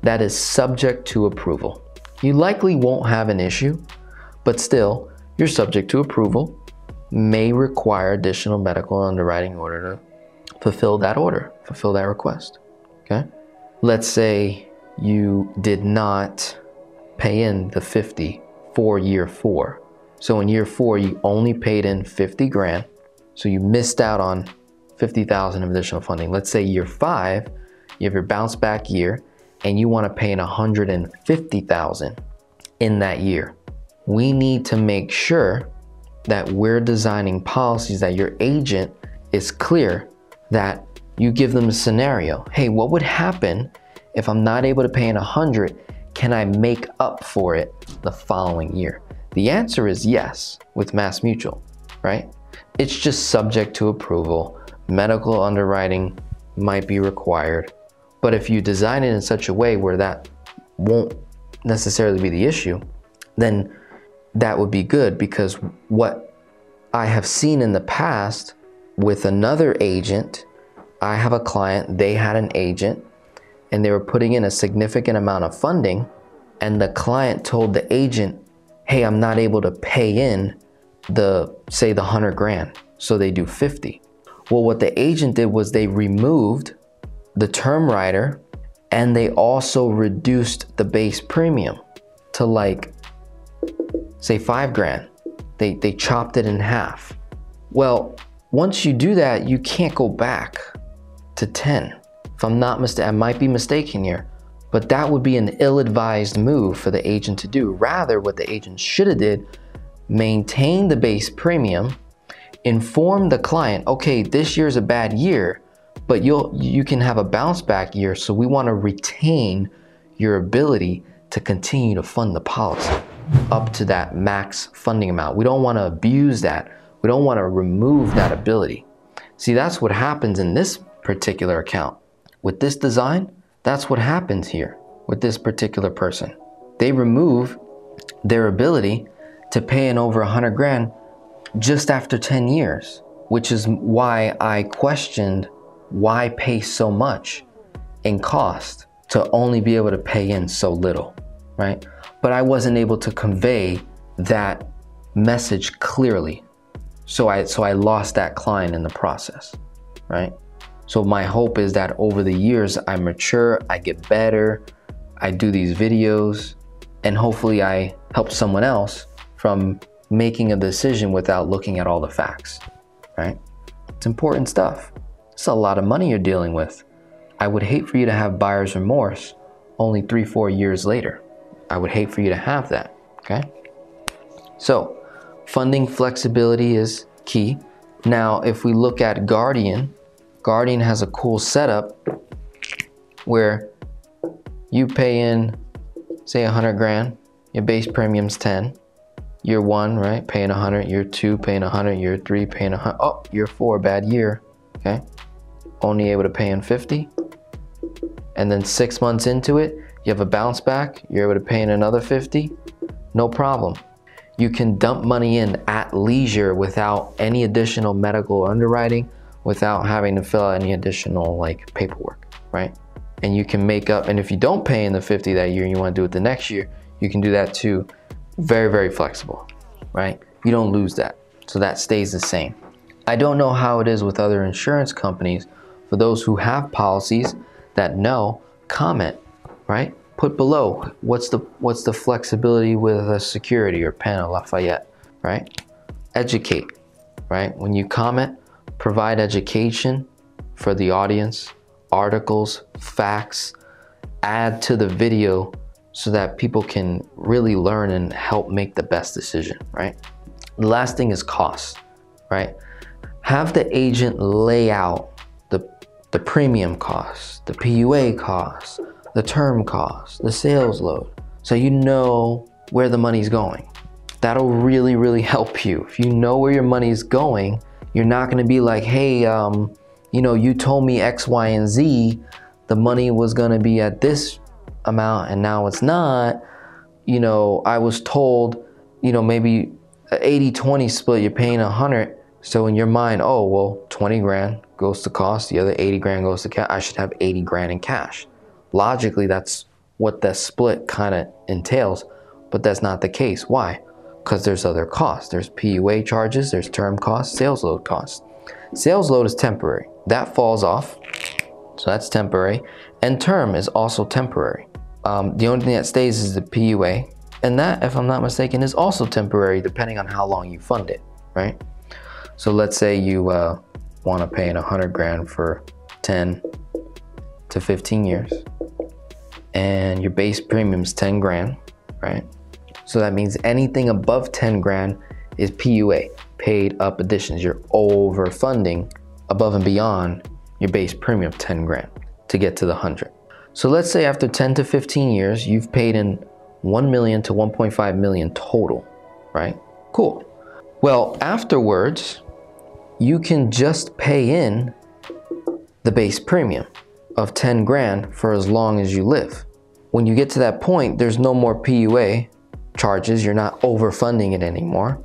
that is subject to approval. You likely won't have an issue, but still, you're subject to approval, may require additional medical underwriting in order to fulfill that order, fulfill that request, okay? Let's say you did not pay in the fifty for year four. So in year four, you only paid in fifty grand. So you missed out on fifty thousand of additional funding. Let's say year five, you have your bounce back year and you want to pay in one hundred fifty thousand in that year. We need to make sure that we're designing policies that your agent is clear, that you give them a scenario. Hey, what would happen if I'm not able to pay in one hundred? Can I make up for it the following year? The answer is yes with MassMutual, right? It's just subject to approval. Medical underwriting might be required, but if you design it in such a way where that won't necessarily be the issue, then that would be good, because what I have seen in the past with another agent, I have a client, they had an agent and they were putting in a significant amount of funding, and the client told the agent, hey, I'm not able to pay in the, say the one hundred grand. So they do fifty. Well, what the agent did was they removed the term rider and they also reduced the base premium to like, say five grand. They, they chopped it in half. Well, once you do that, you can't go back to ten. If I'm not mistaken, I might be mistaken here, but that would be an ill-advised move for the agent to do. Rather, what the agent should have did, maintain the base premium, inform the client, okay, this year's a bad year, but you'll, you can have a bounce back year. So we want to retain your ability to continue to fund the policy up to that max funding amount. We don't want to abuse that. We don't want to remove that ability. See, that's what happens in this particular account. With this design, that's what happens here with this particular person. They remove their ability to pay in over one hundred grand just after ten years, which is why I questioned why pay so much in cost to only be able to pay in so little. right? But I wasn't able to convey that message clearly. So I, so I lost that client in the process, right? So my hope is that over the years, I mature, I get better, I do these videos, and hopefully I help someone else from making a decision without looking at all the facts, right? It's important stuff. It's a lot of money you're dealing with. I would hate for you to have buyer's remorse only three, four years later. I would hate for you to have that, okay? So funding flexibility is key. Now, if we look at Guardian, Guardian has a cool setup where you pay in, say, a hundred grand, your base premium's ten, year one, right? Paying a hundred, year two, paying a hundred, year three, paying a hundred, oh, year four, bad year, okay? Only able to pay in fifty. And then six months into it, you have a bounce back, you're able to pay in another fifty, no problem. You can dump money in at leisure without any additional medical underwriting, without having to fill out any additional like paperwork, right? And you can make up, and if you don't pay in the fifty that year and you wanna do it the next year, you can do that too. Very, very flexible, right? You don't lose that. So that stays the same. I don't know how it is with other insurance companies. For those who have policies that know, comment, right? Put below, what's the what's the flexibility with a security or Penn or Lafayette, right? Educate, right? When you comment, provide education for the audience, articles, facts, add to the video so that people can really learn and help make the best decision, right? The last thing is cost, right? Have the agent lay out the, the premium cost, the P U A cost, the term cost, the sales load, so you know where the money's going. That'll really, really help you. If you know where your money's going, you're not gonna be like, hey, um, you know, you told me X, Y, and Z, the money was gonna be at this amount and now it's not. You know, I was told, you know, maybe eighty twenty split, you're paying a hundred. So in your mind, oh, well, twenty grand goes to cost, the other eighty grand goes to cash, I should have eighty grand in cash. Logically, that's what that split kind of entails, but that's not the case. Why? Because there's other costs. There's P U A charges, there's term costs, sales load costs. Sales load is temporary. That falls off, so that's temporary. And term is also temporary. Um, the only thing that stays is the P U A, and that, if I'm not mistaken, is also temporary depending on how long you fund it, right? So let's say you uh, want to pay in a hundred grand for ten to fifteen years. And your base premium's ten grand, right? So that means anything above ten grand is P U A, paid up additions. You're overfunding above and beyond your base premium of ten grand to get to the hundred. So let's say after ten to fifteen years, you've paid in one million to one point five million total, right? Cool. Well, afterwards, you can just pay in the base premium of ten grand for as long as you live. When you get to that point, there's no more P U A charges. You're not overfunding it anymore.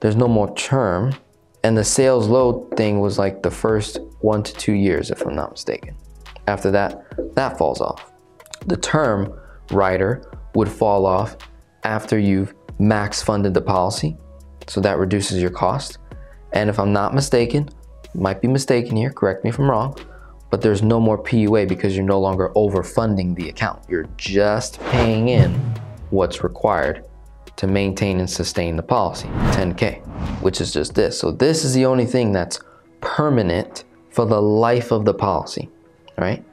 There's no more term. And the sales load thing was like the first one to two years, if I'm not mistaken. After that, that falls off. The term rider would fall off after you've max funded the policy. So that reduces your cost. And if I'm not mistaken, might be mistaken here, correct me if I'm wrong, but there's no more P U A because you're no longer overfunding the account. You're just paying in what's required to maintain and sustain the policy, ten K, which is just this. So this is the only thing that's permanent for the life of the policy, right?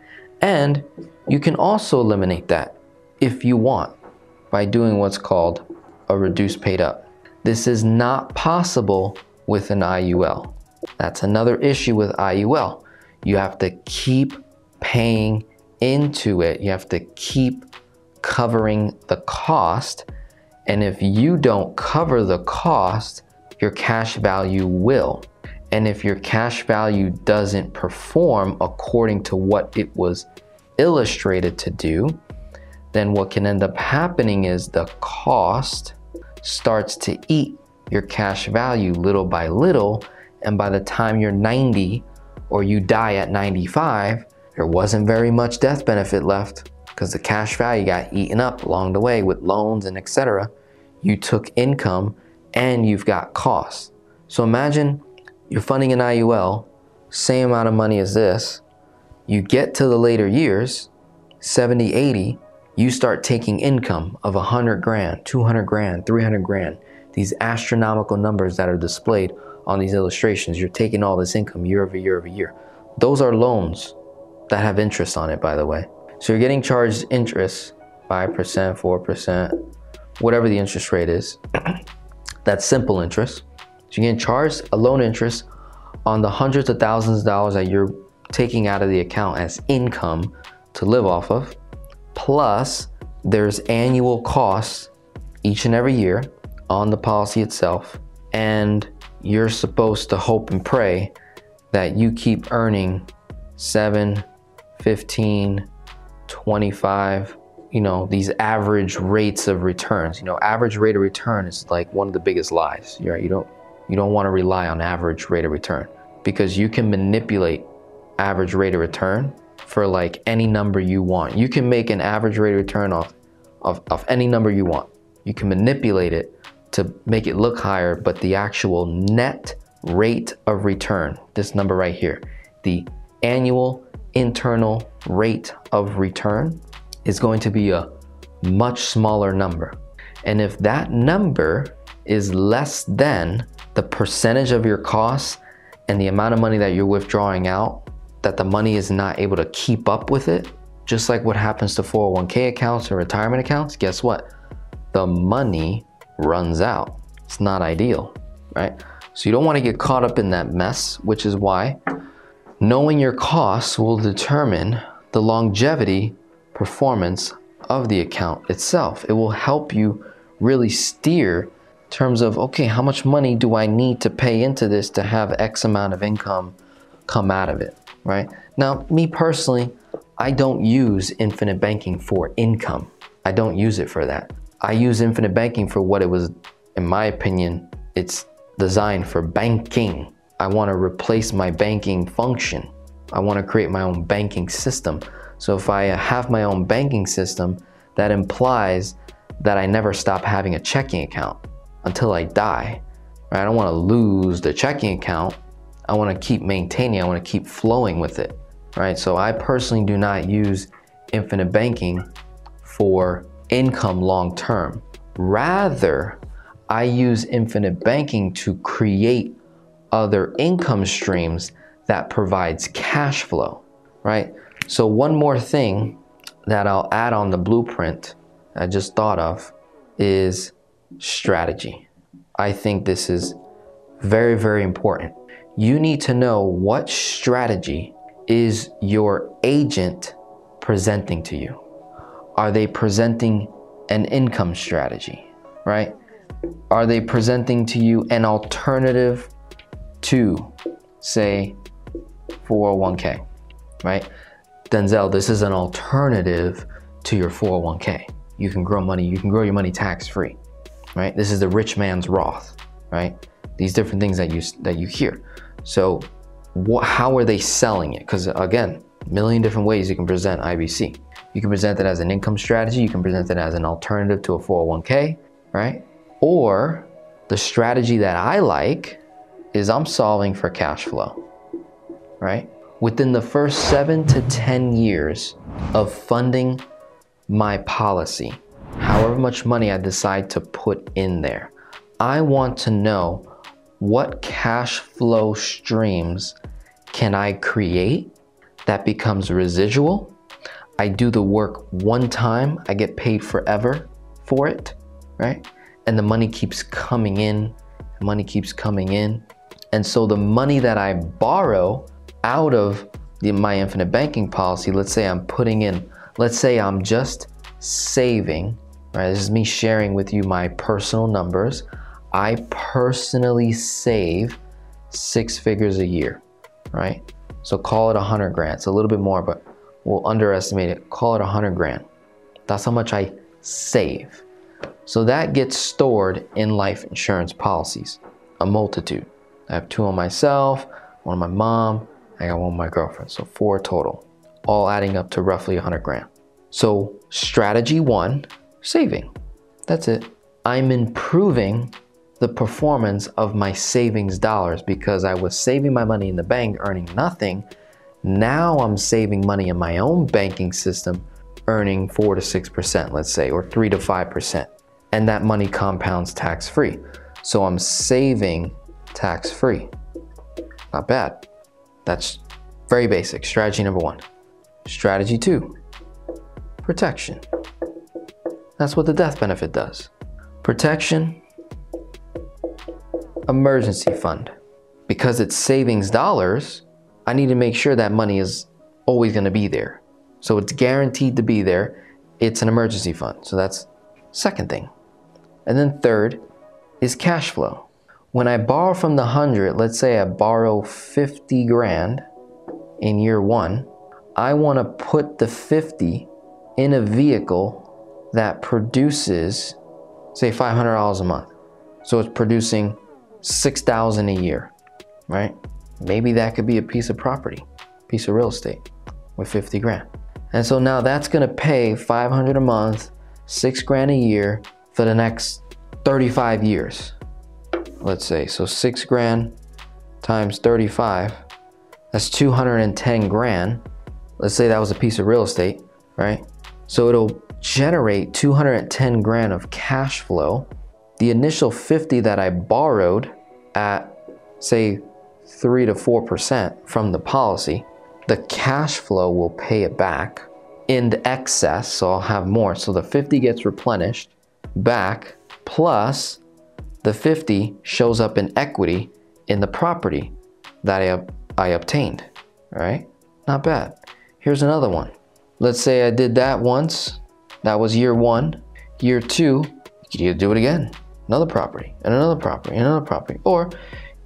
And you can also eliminate that if you want by doing what's called a reduced paid up. This is not possible with an I U L. That's another issue with I U L. You have to keep paying into it. You have to keep covering the cost. And if you don't cover the cost, your cash value will. And if your cash value doesn't perform according to what it was illustrated to do, then what can end up happening is the cost starts to eat your cash value little by little. And by the time you're ninety, or you die at ninety-five, there wasn't very much death benefit left because the cash value got eaten up along the way with loans and et cetera. You took income and you've got costs. So imagine you're funding an I U L, same amount of money as this. You get to the later years, seventy, eighty, you start taking income of a hundred grand, two hundred grand, three hundred grand, these astronomical numbers that are displayed on these illustrations. You're taking all this income year over year over year. Those are loans that have interest on it, by the way. So you're getting charged interest, five percent, four percent, whatever the interest rate is. That's simple interest. So you're getting charged a loan interest on the hundreds of thousands of dollars that you're taking out of the account as income to live off of. Plus, there's annual costs each and every year on the policy itself. And you're supposed to hope and pray that you keep earning seven, fifteen, twenty-five, you know, these average rates of returns. You know, average rate of return is like one of the biggest lies. You're right? You don't, you don't want to rely on average rate of return, because you can manipulate average rate of return for like any number you want. You can make an average rate of return off of, of any number you want. You can manipulate it to make it look higher, but the actual net rate of return, this number right here, the annual internal rate of return, is going to be a much smaller number. And if that number is less than the percentage of your costs and the amount of money that you're withdrawing out, that the money is not able to keep up with it, just like what happens to four oh one K accounts or retirement accounts, guess what? The money runs out. It's not ideal, right? So you don't want to get caught up in that mess, which is why knowing your costs will determine the longevity performance of the account itself. It will help you really steer in terms of, okay, how much money do I need to pay into this to have X amount of income come out of it, right? Now, me personally, I don't use infinite banking for income. I don't use it for that. I use infinite banking for what it was, in my opinion, it's designed for, banking. I want to replace my banking function. I want to create my own banking system. So if I have my own banking system, that implies that I never stop having a checking account until I die. Right? I don't want to lose the checking account. I want to keep maintaining. I want to keep flowing with it. Right? So I personally do not use infinite banking for income long-term. Rather, I use infinite banking to create other income streams that provides cash flow, right? So one more thing that I'll add on the blueprint I just thought of is strategy. I think this is very, very important. You need to know what strategy is your agent presenting to you. Are they presenting an income strategy, right? Are they presenting to you an alternative to, say, four oh one K, right? Denzel, this is an alternative to your four oh one K. You can grow money, you can grow your money tax-free, right? This is the rich man's Roth, right? These different things that you, that you hear. So what, how are they selling it? Because again, a million different ways you can present I B C. You can present it as an income strategy, you can present it as an alternative to a four oh one K, right? Or the strategy that I like is I'm solving for cash flow, right? Within the first seven to ten years of funding my policy, however much money I decide to put in there, I want to know what cash flow streams can I create that becomes residual. I do the work one time, I get paid forever for it, right? And the money keeps coming in, money keeps coming in. And so the money that I borrow out of the, my infinite banking policy, let's say I'm putting in, let's say I'm just saving, right? This is me sharing with you my personal numbers. I personally save six figures a year, right? So call it a hundred grand. It's a little bit more, but we'll underestimate it. Call it a hundred grand. That's how much I save. So that gets stored in life insurance policies, a multitude. I have two on myself, one on my mom, I got one on my girlfriend. So four total, all adding up to roughly a hundred grand. So strategy one, saving. That's it. I'm improving the performance of my savings dollars because I was saving my money in the bank, earning nothing. Now I'm saving money in my own banking system, earning four to six percent, let's say, or three to five percent. And that money compounds tax-free. So I'm saving tax-free. Not bad. That's very basic. Strategy number one. Strategy two, protection. That's what the death benefit does. Protection, emergency fund. Because it's savings dollars, I need to make sure that money is always going to be there. So it's guaranteed to be there. It's an emergency fund. So that's second thing. And then third is cash flow. When I borrow from the hundred, let's say I borrow fifty grand in year one, I want to put the fifty in a vehicle that produces, say, five hundred dollars a month. So it's producing six thousand dollars a year, right? Maybe that could be a piece of property, piece of real estate with fifty grand. And so now that's going to pay five hundred dollars a month, six grand a year for the next thirty-five years. Let's say, so six grand times thirty-five, that's two hundred ten grand. Let's say that was a piece of real estate, right? So it'll generate two hundred ten grand of cash flow. The initial fifty that I borrowed at, say, three to four percent from the policy, the cash flow will pay it back in the excess. So I'll have more. So the fifty gets replenished back, plus the fifty shows up in equity in the property that I, I obtained, all right? Not bad. Here's another one. Let's say I did that once. That was year one. Year two, you could either do it again. Another property, and another property, and another property. Or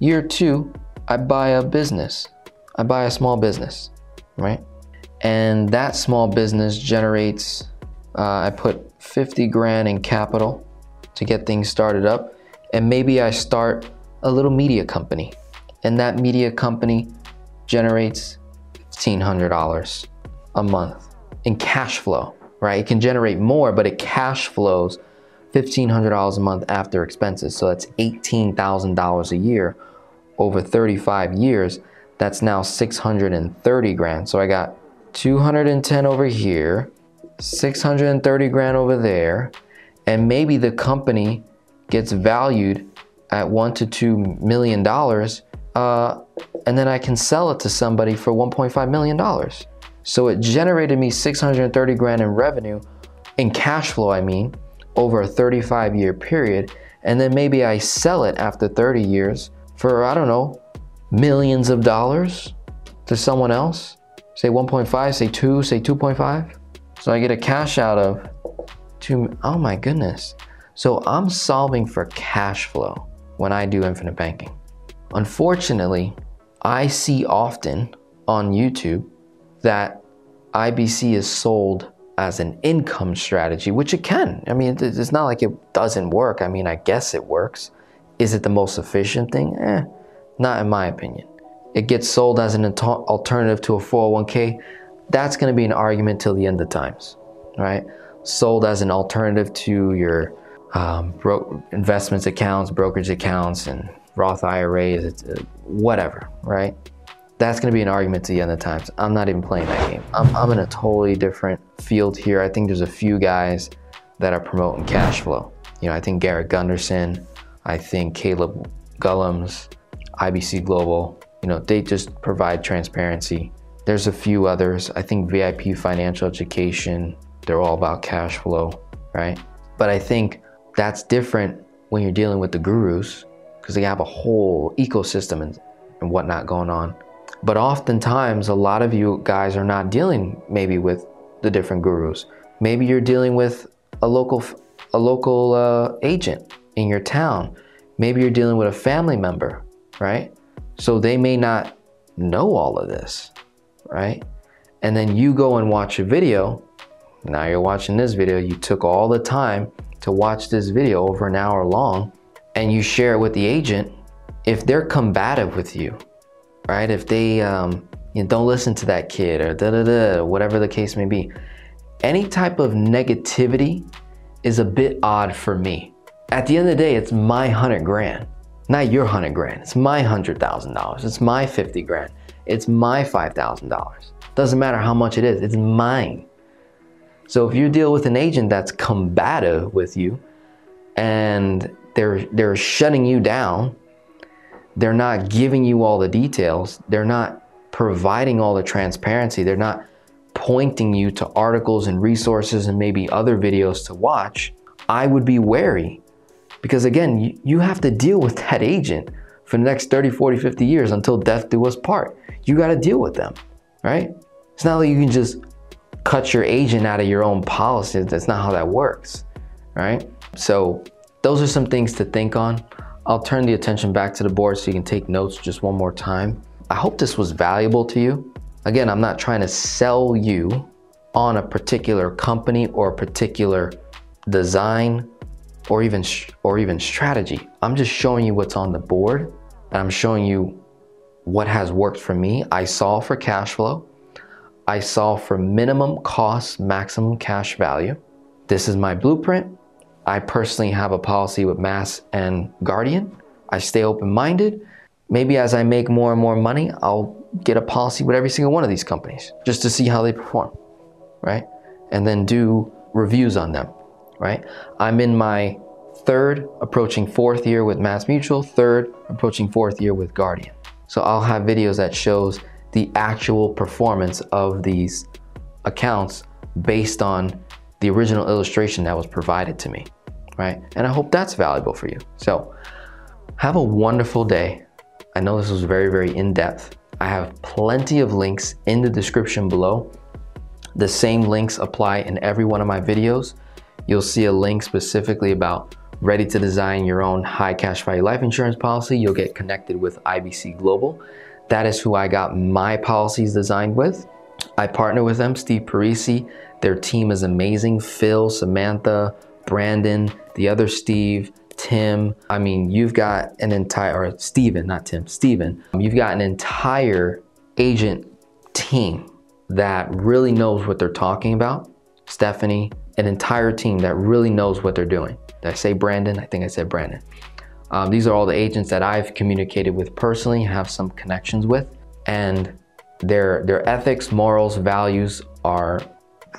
year two, I buy a business. I buy a small business, right? And that small business generates, uh, I put fifty grand in capital to get things started up. And maybe I start a little media company, and that media company generates fifteen hundred dollars a month in cash flow, right? It can generate more, but it cash flows fifteen hundred dollars a month after expenses. So that's eighteen thousand dollars a year over thirty-five years. That's now six hundred thirty grand. So I got two hundred ten over here, six hundred thirty grand over there, and maybe the company gets valued at one to two million dollars, uh, and then I can sell it to somebody for one point five million dollars. So it generated me six hundred thirty grand in revenue, in cash flow, I mean, over a thirty-five year period, and then maybe I sell it after thirty years for, I don't know, millions of dollars to someone else. Say one point five, say two, say two point five. So I get a cash out of two. Oh my goodness. So I'm solving for cash flow when I do infinite banking. Unfortunately, I see often on YouTube that I B C is sold as an income strategy, which it can. I mean, it's not like it doesn't work. I mean, I guess it works. Is it the most efficient thing? Eh, not in my opinion. It gets sold as an alternative to a four oh one K. That's gonna be an argument till the end of times, right? Sold as an alternative to your Um, bro investments accounts, brokerage accounts, and Roth I R As, it's, uh, whatever, right? That's going to be an argument to the end of times. I'm not even playing that game. I'm, I'm in a totally different field here. I think there's a few guys that are promoting cash flow. You know, I think Garrett Gunderson, I think Caleb Gullum's, I B C Global, you know, they just provide transparency. There's a few others. I think V I P Financial Education, they're all about cash flow, right? But I think that's different when you're dealing with the gurus, because they have a whole ecosystem and, and whatnot going on. But oftentimes, a lot of you guys are not dealing maybe with the different gurus. Maybe you're dealing with a local, a local uh, agent in your town. Maybe you're dealing with a family member, right? So they may not know all of this, right? And then you go and watch a video. Now you're watching this video. You took all the time to watch this video, over an hour long, and you share it with the agent. If they're combative with you, right? If they um, you know, don't listen to that kid, or da da da, whatever the case may be, any type of negativity is a bit odd for me. At the end of the day, it's my hundred grand, not your hundred grand. It's my hundred thousand dollars. It's my fifty grand. It's my five thousand dollars. Doesn't matter how much it is. It's mine. So if you deal with an agent that's combative with you, and they're they're shutting you down, they're not giving you all the details, they're not providing all the transparency, they're not pointing you to articles and resources and maybe other videos to watch, I would be wary. Because again, you, you have to deal with that agent for the next thirty, forty, fifty years until death do us part. You got to deal with them, right? It's not like you can just cut your agent out of your own policy. That's not how that works, right? So those are some things to think on. I'll turn the attention back to the board so you can take notes just one more time. I hope this was valuable to you. Again, I'm not trying to sell you on a particular company or a particular design or even or even strategy. I'm just showing you what's on the board, and I'm showing you what has worked for me. I saw for cash flow. I saw for minimum cost, maximum cash value. This is my blueprint. I personally have a policy with Mass and Guardian. I stay open-minded. Maybe as I make more and more money, I'll get a policy with every single one of these companies just to see how they perform, right? And then do reviews on them, right? I'm in my third approaching fourth year with MassMutual, third approaching fourth year with Guardian. So I'll have videos that shows the actual performance of these accounts based on the original illustration that was provided to me, right? And I hope that's valuable for you. So have a wonderful day. I know this was very, very in-depth. I have plenty of links in the description below. The same links apply in every one of my videos. You'll see a link specifically about ready to design your own high cash value life insurance policy. You'll get connected with I B C Global. That is who I got my policies designed with. I partner with them, Steve Parisi. Their team is amazing. Phil, Samantha, Brandon, the other Steve, Tim. I mean, you've got an entire, or Steven, not Tim, Steven. You've got an entire agent team that really knows what they're talking about. Stephanie, an entire team that really knows what they're doing. Did I say Brandon? I think I said Brandon. Um, these are all the agents that I've communicated with personally, have some connections with, and their, their ethics, morals, values are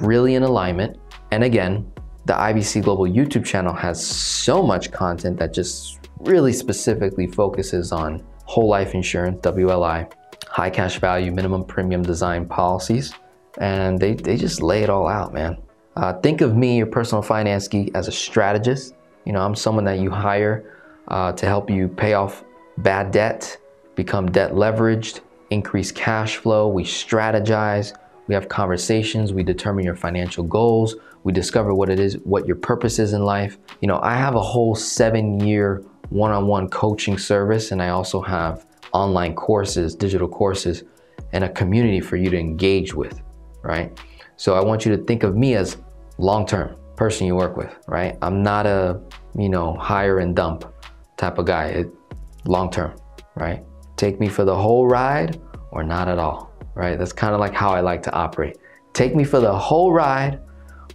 really in alignment. And again, the I B C Global YouTube channel has so much content that just really specifically focuses on whole life insurance, W L I, high cash value, minimum premium design policies. And they, they just lay it all out, man. Uh, think of me, your personal finance geek, as a strategist. You know, I'm someone that you hire uh, to help you pay off bad debt, become debt leveraged, increase cash flow. We strategize. We have conversations, we determine your financial goals, we discover what it is, what your purpose is in life. You know, I have a whole seven-year one-on-one coaching service, and I also have online courses, digital courses, and a community for you to engage with, right? So I want you to think of me as long-term person you work with, right? I'm not a, you know, hire and dump type of guy, it, long-term, right? Take me for the whole ride or not at all. Right? That's kind of like how I like to operate. Take me for the whole ride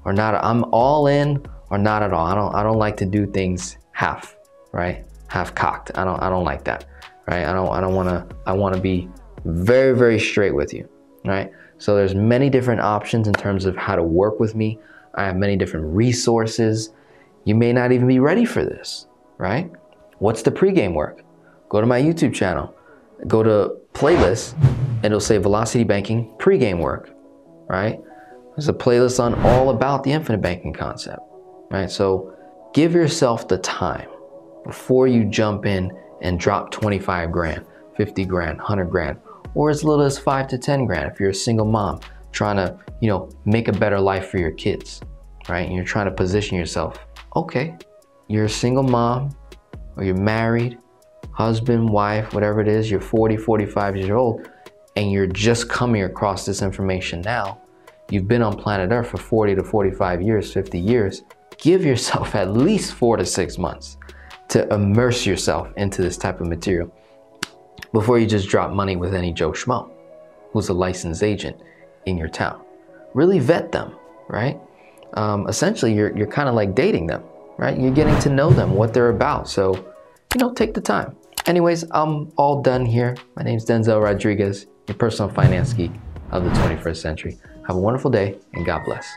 or not. I'm all in or not at all. I don't, I don't like to do things half, right? Half cocked. I don't, I don't like that, right? I don't, I don't want to, I want to be very, very straight with you, right? So there's many different options in terms of how to work with me. I have many different resources. You may not even be ready for this, right? What's the pregame work? Go to my YouTube channel, go to playlists, and it'll say Velocity Banking pregame work, right? There's a playlist on all about the infinite banking concept, right? So give yourself the time before you jump in and drop twenty-five grand, fifty grand, one hundred grand, or as little as five to ten grand if you're a single mom trying to, you know, make a better life for your kids, right? And you're trying to position yourself. Okay, you're a single mom or you're married, husband, wife, whatever it is, you're forty, forty-five years old, and you're just coming across this information now. You've been on planet Earth for forty to forty-five years, fifty years. Give yourself at least four to six months to immerse yourself into this type of material before you just drop money with any Joe Schmo who's a licensed agent in your town. Really vet them, right? Um, essentially, you're, you're kind of like dating them, right? You're getting to know them, what they're about. So, you know, take the time. Anyways, I'm all done here. My name's Denzel Rodriguez, your personal finance geek of the twenty-first century. Have a wonderful day and God bless.